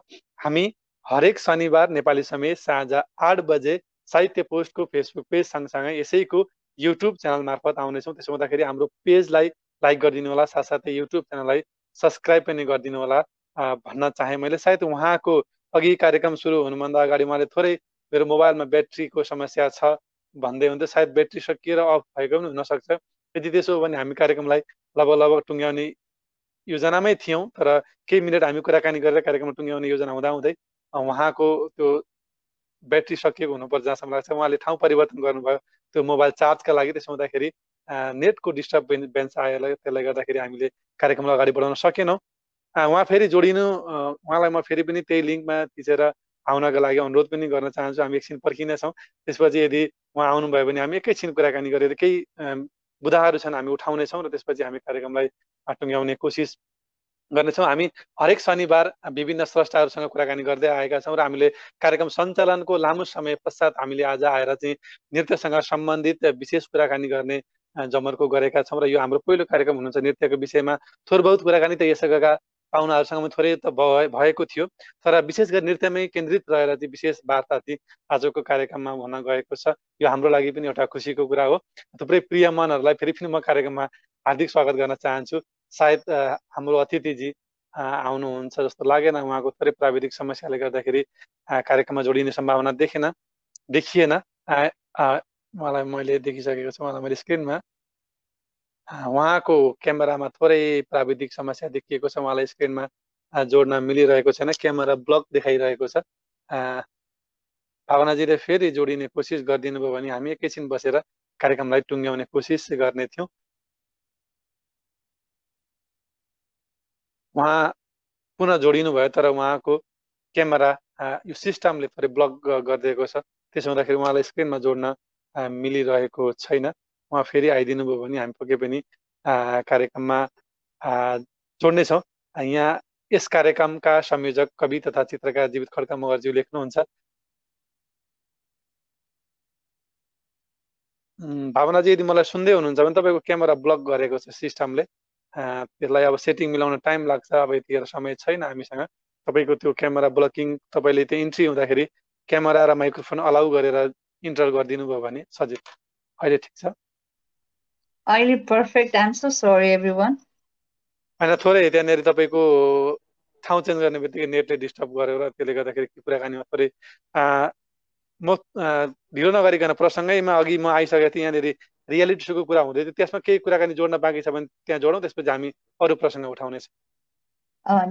हामी हरेक शनिबार नेपाली समय साँझ 8 बजे साहित्य पोस्टको फेसबुक पेज सँगसँगै यसैको युट्युब च्यानल मार्फत आउने छौं। त्यसो हुँदाखेरि हाम्रो पेजलाई लाइक गरिदिनु होला, साथसाथै युट्युब च्यानललाई सब्स्क्राइब पनि गरिदिनु होला भन्न चाहे मैले। सायद उहाँको अघि कार्यक्रम सुरु हुनुभन्दा अगाडि उहाँले थोरै मेरो मोबाइलमा ब्याट्रीको समस्या छ भन्दै हुन्थ्यो, सायद ब्याट्री सकिएर अफ भएको पनि हुन सक्छ। यदि त्यसो हो भने हामी कार्यक्रमलाई लगभग टुङ्ग्याउने योजनामै थियौँ, तर केही मिनट हामी कुराकानी गरेर कार्यक्रममा टुङ्ग्याउने योजना हुँदाहुँदै उहाँको त्यो ब्याट्री सकिएको हुनुपर्छ जहाँसम्म लाग्छ। उहाँले ठाउँ परिवर्तन गर्नुभयो त्यो मोबाइल चार्जका लागि। त्यसो हुँदाखेरि नेटको डिस्टर्बेन्स आयो, त्यसले गर्दाखेरि हामीले कार्यक्रमलाई अगाडि बढाउन सकेनौँ। उहाँ फेरि जोडिनु, उहाँलाई म फेरि पनि त्यही लिङ्कमा थिचेर आउनका लागि अनुरोध पनि गर्न चाहन्छु। हामी एकछिन पर्खिनेछौँ, त्यसपछि यदि उहाँ आउनुभयो भने हामी एकैछिन कुराकानी गरेर केही बुदाहरू छन् हामी उठाउनेछौँ र त्यसपछि हामी कार्यक्रमलाई टुङ्ग्याउने कोसिस गर्नेछौँ। हामी हरेक शनिबार विभिन्न स्रष्टाहरूसँग कुराकानी गर्दै आएका छौँ र हामीले कार्यक्रम सञ्चालनको लामो समय पश्चात हामीले आज आएर चाहिँ नृत्यसँग सम्बन्धित विशेष कुराकानी गर्ने जमर्को गरेका छौँ र यो हाम्रो पहिलो कार्यक्रम हुनुहुन्छ। नृत्यको विषयमा थोर बहुत कुराकानी त यसका पाहुनाहरूसँग थोरै त भएको थियो, तर विशेष गरी नृत्यमै केन्द्रित रहेर चाहिँ विशेष वार्ता चाहिँ आजको कार्यक्रममा हुन गएको छ। यो हाम्रो लागि पनि एउटा खुसीको कुरा हो। थुप्रै प्रिय मनहरूलाई फेरि पनि म कार्यक्रममा हार्दिक स्वागत गर्न चाहन्छु। सायद हाम्रो अतिथिजी आउनुहुन्छ जस्तो लागेन, उहाँको थोरै प्राविधिक समस्याले गर्दाखेरि कार्यक्रममा जोडिने सम्भावना देखिएन। उहाँलाई मैले देखिसकेको छु, उहाँलाई मैले स्क्रिनमा, उहाँको क्यामेरामा थोरै प्राविधिक समस्या देखिएको छ, उहाँलाई स्क्रिनमा जोड्न मिलिरहेको छैन, क्यामेरा ब्लक देखाइरहेको छ। भावनाजीले फेरि जोडिने कोसिस गरिदिनु भयो भने हामी एकैछिन बसेर कार्यक्रमलाई टुङ्ग्याउने कोसिस गर्ने थियौँ। उहाँ पुनः जोडिनु भयो, तर उहाँको क्यामेरा यो सिस्टमले थोरै ब्लक गरिदिएको छ। त्यसो हुँदाखेरि उहाँलाई स्क्रिनमा जोड्न मिलिरहेको छैन। उहाँ फेरि आइदिनु भयो भने हामी पक्कै पनि कार्यक्रममा जोड्नेछौँ। यहाँ यस कार्यक्रमका संयोजक कवि तथा चित्रकार जीवित खड्का मगरज्यू लेख्नुहुन्छ। भावनाजी यदि मलाई सुन्दै हुनुहुन्छ भने तपाईँको क्यामेरा ब्लक गरेको छ सिस्टमले, त्यसलाई अब सेटिङ मिलाउन टाइम लाग्छ। अब यतिखेर समय छैन हामीसँग। तपाईँको त्यो क्यामेरा ब्लकिङ, तपाईँले त्यो इन्ट्री हुँदाखेरि क्यामेरा र माइक्रोफोन अलाउ गरेर इन्टर गरिदिनु भयो भने सजिलो। अहिले ठिक छ, अहिले perfect. I'm so sorry everyone. हैन, थोरै त्यहाँनेरि तपाईँको ठाउँ चेन्ज गर्ने बित्तिकै नेटले डिस्टर्ब गर्यो र त्यसले गर्दाखेरि कुराकानीमा थोरै म ढिलो नगरिकन प्रसङ्गैमा अघि म आइसकेको थिएँ। यहाँनेरि रियालिटी सोको कुरा हुँदै थियो, त्यसमा केही कुराकानी जोड्न बाँकी छ भने त्यहाँ जोडौँ, त्यसपछि हामी अरू प्रसङ्ग उठाउनेछ।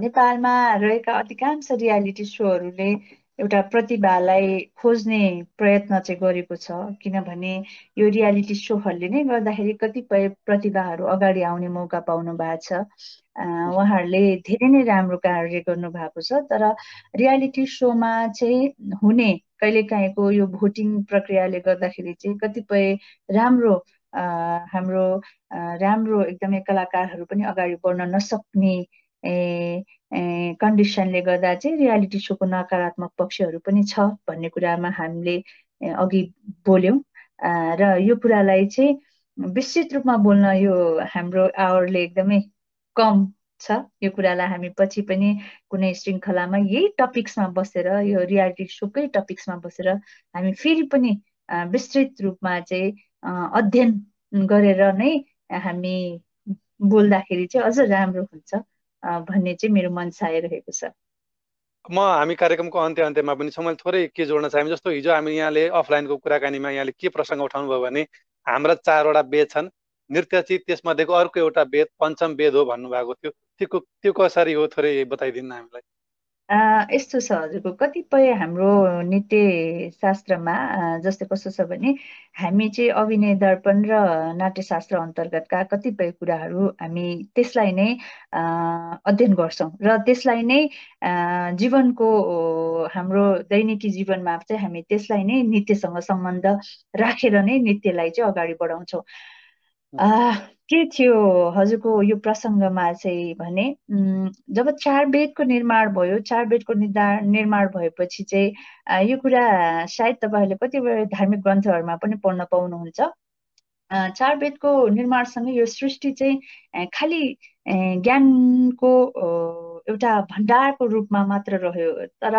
नेपालमा रहेका अधिकांश रियालिटी सोहरूले एउटा प्रतिभालाई खोज्ने प्रयत्न चाहिँ गरेको छ, किनभने यो रियालिटी सोहरूले नै गर्दाखेरि कतिपय प्रतिभाहरू अगाडि आउने मौका पाउनु भएको छ। उहाँहरूले धेरै नै राम्रो कार्य गर्नु भएको छ, तर रियालिटी सोमा चाहिँ हुने कहिलेकाहीँको यो भोटिङ प्रक्रियाले गर्दाखेरि चाहिँ कतिपय राम्रो हाम्रो एकदमै कलाकारहरू पनि अगाडि बढ्न नसक्ने कन्डिसनले गर्दा चाहिँ रियालिटी सोको नकारात्मक पक्षहरू पनि छ भन्ने कुरामा हामीले अघि बोल्यौँ। र यो कुरालाई चाहिँ विस्तृत रूपमा बोल्न यो हाम्रो आवरले एकदमै कम छ। यो कुरालाई हामी पछि पनि कुनै श्रृङ्खलामा यही टपिक्समा बसेर, यो रियालिटी सोकै टपिक्समा बसेर हामी फेरि पनि विस्तृत रूपमा चाहिँ अध्ययन गरेर नै हामी बोल्दाखेरि चाहिँ अझ राम्रो हुन्छ भन्ने चाहिँ मेरो मन छाइरहेको छ। हामी कार्यक्रमको अन्त्यमा पनि छौँ। मैले थोरै के जोड्न चाहे जस्तो हिजो हामी यहाँले अफलाइनको कुराकानीमा यहाँले के प्रसङ्ग उठाउनु भयो भने हाम्रा 4वटा वेद छन्, नृत्य चाहिँ त्यसमध्येको अर्को एउटा वेद पञ्चम वेद हो भन्नुभएको थियो। त्यो कसरी हो थोरै बताइदिनु हामीलाई। यस्तो छ हजुरको, कतिपय हाम्रो नृत्य शास्त्रमा जस्तै कस्तो छ भने हामी चाहिँ अभिनय दर्पण र नाट्यशास्त्र अन्तर्गतका कतिपय कुराहरू हामी त्यसलाई नै अध्ययन गर्छौँ र त्यसलाई नै जीवनको हाम्रो दैनिकी जीवनमा चाहिँ हामी त्यसलाई नै नृत्यसँग सम्बन्ध राखेर नै नृत्यलाई चाहिँ अगाडि बढाउँछौँ। के थियो हजुरको यो प्रसङ्गमा चाहिँ भने जब 4 वेदको निर्माण भयो, 4 वेदको निर्माण भएपछि चाहिँ यो कुरा सायद तपाईँहरूले कतिपय धार्मिक ग्रन्थहरूमा पनि पढ्न पाउनुहुन्छ। चार वेद को निर्माणसँगै यो सृष्टि चाहिँ खाली ज्ञानको एउटा भण्डारको रूपमा मात्र रह्यो, तर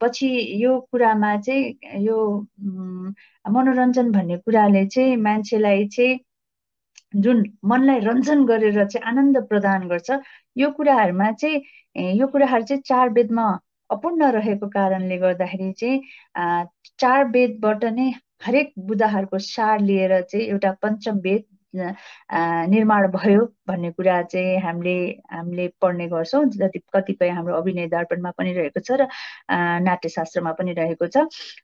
पछि यो कुरामा चाहिँ यो मनोरञ्जन भन्ने कुराले चाहिँ मान्छेलाई चाहिँ जुन मनलाई रञ्जन गरेर चाहिँ आनन्द प्रदान गर्छ, यो कुराहरु चाहिँ चार वेदमा अपूर्ण रहेको कारणले गर्दाखेरि चाहिँ चार वेदबाट नै हरेक बुदाहरूको सार लिएर चाहिँ एउटा पञ्चम वेद निर्माण भयो भन्ने कुरा चाहिँ हामीले पढ्ने गर्छौं, जति कतिपय हाम्रो अभिनय दर्पणमा पनि रहेको छ र नाट्यशास्त्रमा पनि रहेको छ।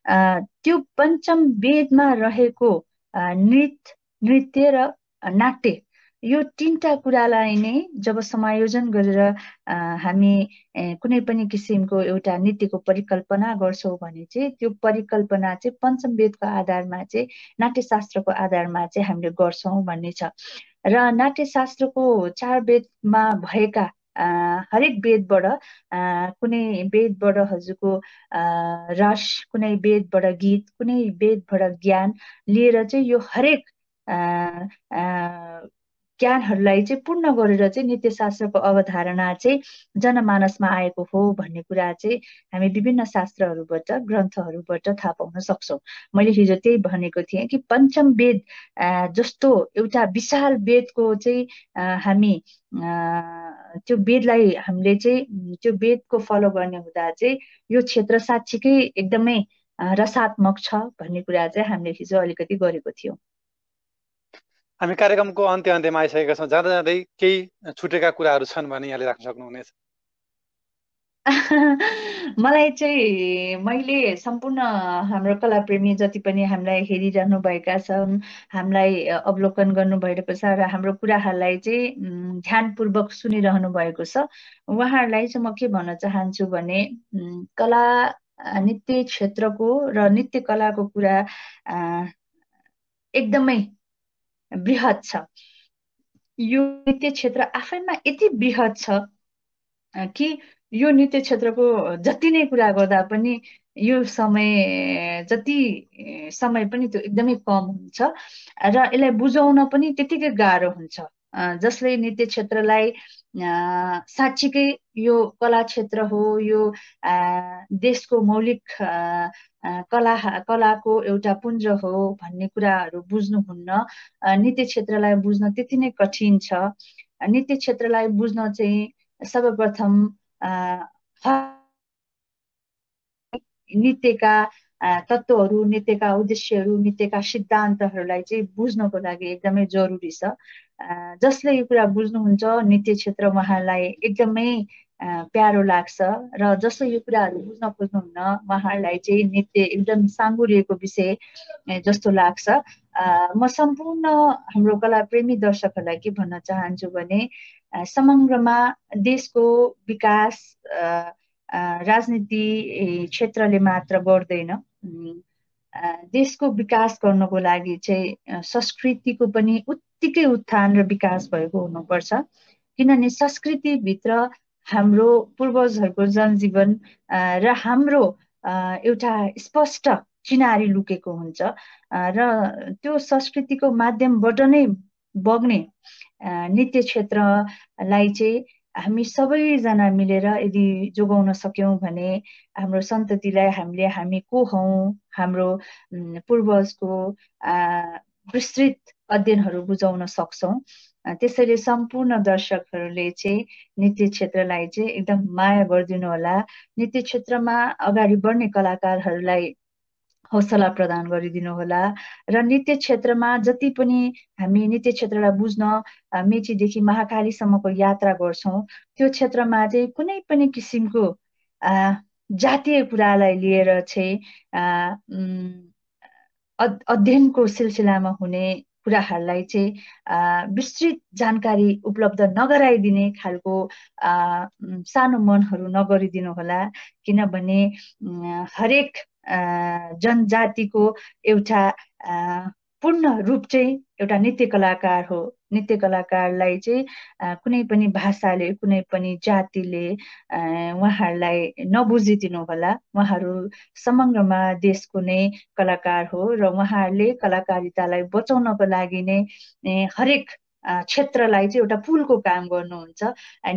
त्यो पञ्चम वेदमा रहेको नृत्य र नाट्य यो तीनटा कुरालाई नै जब समायोजन गरेर हामी कुनै पनि किसिमको एउटा नीतिको परिकल्पना गर्छौं भने चाहिँ त्यो परिकल्पना चाहिँ पञ्चम वेदको आधारमा चाहिँ नाट्यशास्त्रको आधारमा चाहिँ हामीले गर्छौं भन्ने छ। र नाट्यशास्त्रको चार वेदमा भएका हरेक वेदबाट कुनै वेदबाट हजुरको रस, कुनै वेदबाट गीत, कुनै वेदबाट ज्ञान लिएर चाहिँ यो हरेक ज्ञानहरुलाई चाहिँ पूर्ण गरेर चाहिँ नित्यशास्त्रको अवधारणा चाहिँ जनमानसमा आएको हो भन्ने कुरा चाहिँ हामी विभिन्न शास्त्रहरुबाट ग्रन्थहरुबाट थाहा पाउन सक्छौं। मैले हिजो त्यही भनेको थिएँ कि पञ्चम वेद जस्तो एउटा विशाल वेदको चाहिँ हामी त्यो वेदलाई हामीले चाहिँ त्यो वेदको फलो गर्ने हुँदा चाहिँ यो क्षेत्र साच्चीकै एकदमै रसात्मक छ भन्ने कुरा चाहिँ हामीले हिजो अलिकति गरेको थियौं। हामी कार्यक्रमको अन्त्य अन्त्यमा आइसकेका छौँ। जाँदा जाँदै केही छुटेका कुराहरू छन् भने यहाँले राख्न सक्नुहुनेछ? मलाई चाहिँ मैले सम्पूर्ण हाम्रो कलाप्रेमी जति पनि हामीलाई हेरिरहनु भएका छन्, हामीलाई अवलोकन गर्नुभएको छ र हाम्रो कुराहरूलाई चाहिँ ध्यानपूर्वक सुनिरहनु भएको छ, उहाँहरूलाई चाहिँ म के भन्न चाहन्छु भने कला नृत्य क्षेत्रको र नृत्य कलाको कुरा एकदमै बृहत छ। यो नृत्य क्षेत्र आफैमा यति बृहत छ कि यो नृत्य क्षेत्रको जति नै कुरा गर्दा पनि यो समय जति समय पनि त्यो एकदमै कम हुन्छ र यसलाई बुझाउन पनि त्यतिकै गाह्रो हुन्छ जसले नृत्य क्षेत्रलाई साँच्चीकै यो कला क्षेत्र हो, यो देशको मौलिक कलाको एउटा पुञ्ज हो भन्ने कुराहरू बुझ्नुहुन्न। नृत्य क्षेत्रलाई बुझ्न त्यति नै कठिन छ। नृत्य क्षेत्रलाई बुझ्न चाहिँ सर्वप्रथम नृत्यका तत्त्वहरू, नृत्यका उद्देश्यहरू, नृत्यका सिद्धान्तहरूलाई चाहिँ बुझ्नको लागि एकदमै जरुरी छ। जसले यो कुरा बुझ्नुहुन्छ नृत्य क्षेत्र उहाँलाई एकदमै प्यारो लाग्छ र जसले यो कुराहरू बुझ्न खोज्नुहुन्न उहाँहरूलाई चाहिँ नृत्य एकदम साँगुरिएको विषय जस्तो लाग्छ। म सम्पूर्ण हाम्रो कलाप्रेमी दर्शकहरूलाई के भन्न चाहन्छु भने समग्रमा देशको विकास राजनीति क्षेत्रले मात्र गर्दैन, देशको विकास गर्नको लागि चाहिँ संस्कृतिको पनि उत्तिकै उत्थान र विकास भएको हुनुपर्छ, किनभने संस्कृतिभित्र हाम्रो पूर्वजहरूको जनजीवन र हाम्रो एउटा स्पष्ट चिनारी लुकेको हुन्छ र त्यो संस्कृतिको माध्यमबाट नै बग्ने नृत्य क्षेत्रलाई चाहिँ हामी सबैजना मिलेर यदि जोगाउन सक्यौं भने हाम्रो सन्ततिलाई हामी को हौं, हाम्रो पूर्वजको विस्तृत अध्ययनहरू बुझाउन सक्छौं। त्यसैले सम्पूर्ण दर्शकहरूले चाहिँ नृत्य क्षेत्रलाई चाहिँ एकदम माया गरिदिनु होला, नृत्य क्षेत्रमा अगाडि बढ्ने कलाकारहरूलाई हौसला प्रदान गरिदिनु होला र नृत्य क्षेत्रमा जति पनि हामी नृत्य क्षेत्रलाई बुझ्न मेचीदेखि महाकालीसम्मको यात्रा गर्छौं त्यो क्षेत्रमा चाहिँ कुनै पनि किसिमको जातीय कुरालाई लिएर चाहिँ अध्ययनको सिलसिलामा हुने कुराहरूलाई चाहिँ विस्तृत जानकारी उपलब्ध नगराइदिने खालको सानो मनहरू नगरिदिनु होला, किनभने हरेक जनजातिको एउटा पूर्ण रूप चाहिँ एउटा नृत्य कलाकार हो। नृत्य कलाकारलाई चाहिँ कुनै पनि भाषाले कुनै पनि जातिले उहाँहरूलाई नबुझिदिनु होला। उहाँहरू समग्रमा देशको नै कलाकार हो र उहाँहरूले कलाकारितालाई बचाउनको लागि नै हरेक क्षेत्रलाई चाहिँ एउटा पुलको काम गर्नुहुन्छ।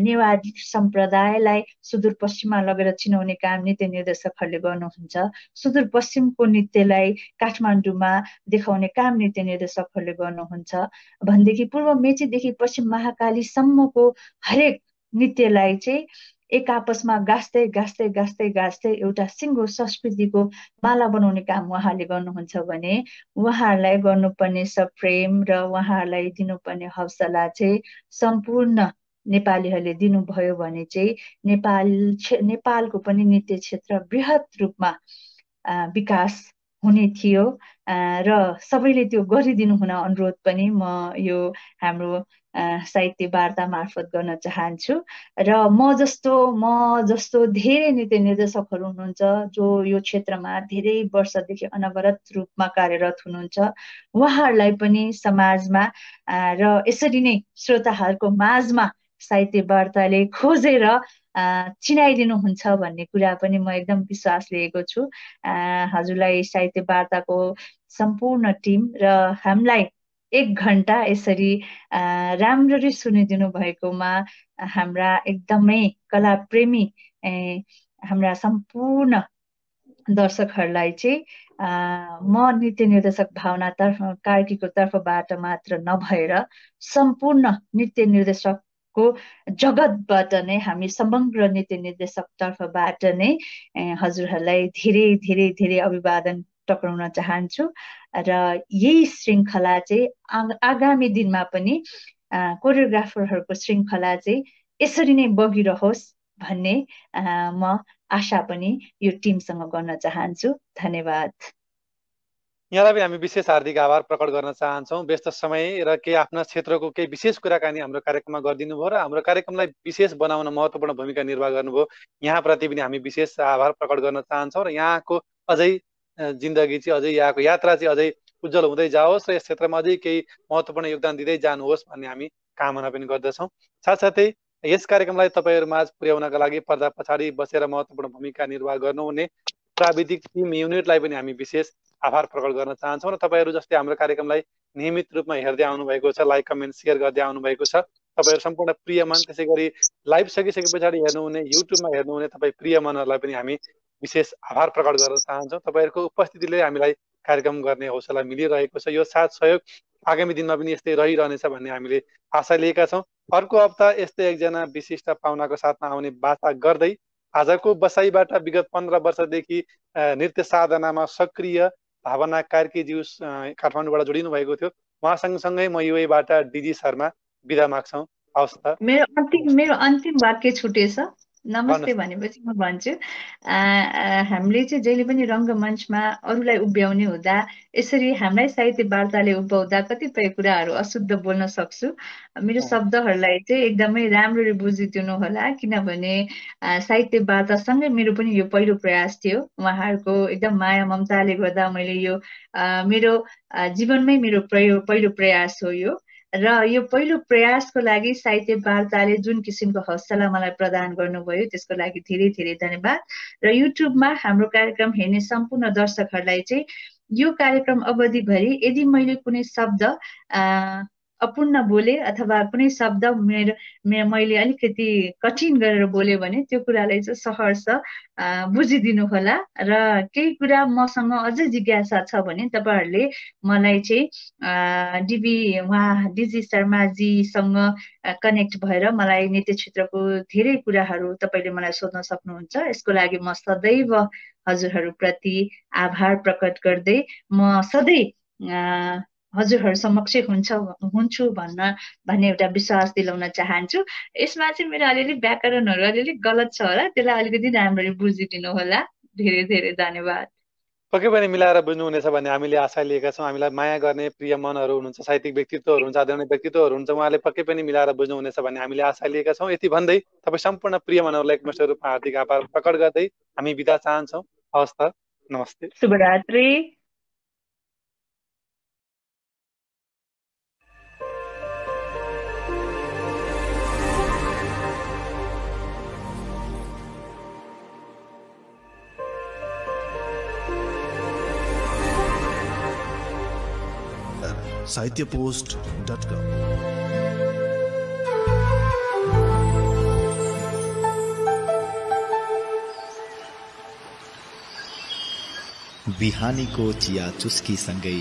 नेवार सम्प्रदायलाई सुदूरपश्चिममा लगेर चिनाउने काम नृत्य निर्देशकहरूले गर्नुहुन्छ। सुदूरपश्चिमको नृत्यलाई काठमाडौँमा देखाउने काम नृत्य निर्देशकहरूले गर्नुहुन्छ। भनेदेखि पूर्व मेचीदेखि पश्चिम महाकालीसम्मको हरेक नृत्यलाई चाहिँ एक आपसमा गास्दै गास्दै गास्दै गास्दै एउटा सिङ्गो संस्कृतिको माला बनाउने काम उहाँले गर्नुहुन्छ भने उहाँहरूलाई गर्नुपर्ने प्रेम र उहाँहरूलाई दिनुपर्ने हौसला चाहिँ सम्पूर्ण नेपालीहरूले दिनुभयो भने चाहिँ नेपालको पनि नृत्य क्षेत्र बृहत् रूपमा विकास हुने थियो र सबैले त्यो गरिदिनु हुन अनुरोध पनि म यो हाम्रो साहित्य वार्ता मार्फत गर्न चाहन्छु। र म जस्तो धेरै नृत्य निर्देशकहरू हुनुहुन्छ जो यो क्षेत्रमा धेरै वर्षदेखि अनवरत रूपमा कार्यरत हुनुहुन्छ। उहाँहरूलाई पनि समाजमा र यसरी नै श्रोताहरूको माझमा साहित्य वार्ताले खोजेर चिनाइदिनुहुन्छ भन्ने कुरा पनि म एकदम विश्वास लिएको छु। हजुरलाई साहित्य वार्ताको सम्पूर्ण टिम र हामीलाई 1 घण्टा यसरी राम्ररी सुनिदिनु भएकोमा हाम्रा एकदमै कला प्रेमी हाम्रा सम्पूर्ण दर्शकहरूलाई चाहिँ म नृत्य निर्देशक भावना कार्कीको तर्फबाट मात्र नभएर सम्पूर्ण नृत्य निर्देशक को जगतबाट नै हामी समग्र नृत्य निर्देशक तर्फबाट नै हजुरहरूलाई धेरै धेरै धेरै अभिवादन टक्राउन चाहन्छु। र यही श्रृङ्खला चाहिँ आगामी दिनमा पनि कोरियोग्राफरहरूको श्रृङ्खला चाहिँ यसरी नै बगिरहोस् भन्ने म आशा पनि यो टिमसँग गर्न चाहन्छु। धन्यवाद। यहाँलाई पनि हामी विशेष हार्दिक आभार प्रकट गर्न चाहन्छौँ। व्यस्त समय र केही आफ्ना क्षेत्रको केही विशेष कुराकानी हाम्रो कार्यक्रममा गरिदिनु भयो र हाम्रो कार्यक्रमलाई विशेष बनाउन महत्त्वपूर्ण भूमिका निर्वाह गर्नुभयो। यहाँप्रति पनि हामी विशेष आभार प्रकट गर्न चाहन्छौँ र यहाँको अझै जिन्दगी चाहिँ अझै यहाँको यात्रा चाहिँ अझै उज्जवल हुँदै जाओस् र यस क्षेत्रमा अझै केही महत्त्वपूर्ण योगदान दिँदै जानुहोस् भन्ने हामी कामना पनि गर्दछौँ। साथसाथै यस कार्यक्रमलाई तपाईँहरूमाझ पुर्याउनका लागि पर्दा पछाडि बसेर महत्त्वपूर्ण भूमिका निर्वाह गर्नुहुने प्राविधिक टिम युनिटलाई पनि हामी विशेष आभार प्रकट गर्न चाहन्छौँ र तपाईँहरू जस्तै हाम्रो कार्यक्रमलाई नियमित रूपमा हेर्दै आउनुभएको छ, लाइक कमेन्ट सेयर गर्दै आउनुभएको छ, तपाईँहरू सम्पूर्ण प्रियमन, त्यसै गरी लाइभ सकिसके पछाडि हेर्नुहुने युट्युबमा हेर्नुहुने तपाईँ प्रियमनहरूलाई पनि हामी विशेष आभार प्रकट गर्न चाहन्छौँ। तपाईँहरूको उपस्थितिले हामीलाई कार्यक्रम गर्ने हौसला मिलिरहेको छ। यो साथ सहयोग आगामी दिनमा पनि यस्तै रहिरहनेछ भन्ने हामीले आशा लिएका छौँ। अर्को हप्ता यस्तै एकजना विशिष्ट पाहुनाको साथमा आउने वाचा गर्दै आजको बसाइबाट विगत 15 वर्षदेखि नृत्य साधनामा सक्रिय भावना कार्कीज्यू काठमाडौँबाट जोडिनु भएको थियो। उहाँसँगसँगै म युएबाट डिजी शर्मा बिदा माग्छौँ। हवस् त मेरो अन्तिम वाक्य छुटेछ। नमस्ते भनेपछि म भन्छु हामीले चाहिँ जहिले पनि रङ्गमञ्चमा अरूलाई उभ्याउने हुँदा यसरी हामीलाई साहित्य वार्ताले उभ्याउँदा कतिपय कुराहरू अशुद्ध बोल्न सक्छु। मेरो शब्दहरूलाई चाहिँ एकदमै राम्ररी बुझिदिनु होला किनभने साहित्य वार्तासँगै मेरो पनि यो पहिलो प्रयास थियो। उहाँहरूको एकदम माया ममताले गर्दा मैले यो मेरो जीवनमै मेरो पहिलो प्रयास हो यो। र यो पहिलो प्रयासको लागि साहित्य वार्ताले जुन किसिमको हौसला मलाई प्रदान गर्नुभयो त्यसको लागि धेरै धेरै धन्यवाद। र युट्युबमा हाम्रो कार्यक्रम हेर्ने सम्पूर्ण दर्शकहरूलाई चाहिँ यो कार्यक्रम अवधिभरि यदि मैले कुनै शब्द अपूर्ण बोले अथवा कुनै शब्द मैले अलिकति कठिन गरेर बोले भने त्यो कुरालाई चाहिँ सहर्ष बुझिदिनु होला। र केही कुरा मसँग अझै जिज्ञासा छ भने तपाईँहरूले मलाई चाहिँ डिजी शर्माजीसँग कनेक्ट भएर मलाई नृत्य क्षेत्रको धेरै कुराहरू तपाईँले मलाई सोध्न सक्नुहुन्छ। यसको लागि म सदैव हजुरहरूप्रति आभार प्रकट गर्दै म सधैँ हजुरहरू समक्ष हुन्छु भन्ने एउटा विश्वास दिलाउन चाहन्छु। यसमा चाहिँ मेरो अलिअलि व्याकरणहरू अलिअलि गलत छ होला, त्यसलाई अलिकति राम्ररी बुझिदिनु होला। धेरै धेरै धन्यवाद। पक्कै पनि मिलाएर बुझ्नुहुनेछ भन्ने हामीले आशा लिएका छौँ। हामीलाई माया गर्ने प्रिय मनहरू हुनुहुन्छ, साहित्यिक व्यक्तित्वहरू हुन्छ, आदरणीय व्यक्तित्वहरू हुन्छ, उहाँले पक्कै पनि मिलाएर बुझ्नुहुनेछ भन्ने हामीले आशा लिएका छौँ। यति भन्दै तपाईँ सम्पूर्ण प्रिय मनहरूलाई एकमुष्ट रूपमा हार्दिक आभार प्रकट गर्दै हामी बिदा चाहन्छौँ। हवस् त, नमस्ते, शुभरात्रि। sahitypost.com. बिहानी को चिया चुस्की संगै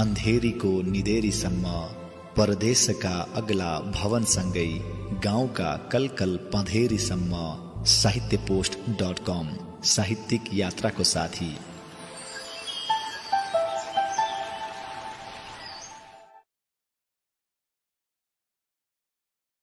अंधेरी को निदेरी सम्म परदेश का अगला भवन संगै गाँव का कलकल पँधेरी सम्म साहित्यपोस्ट.com साहित्यिक यात्रा को साथी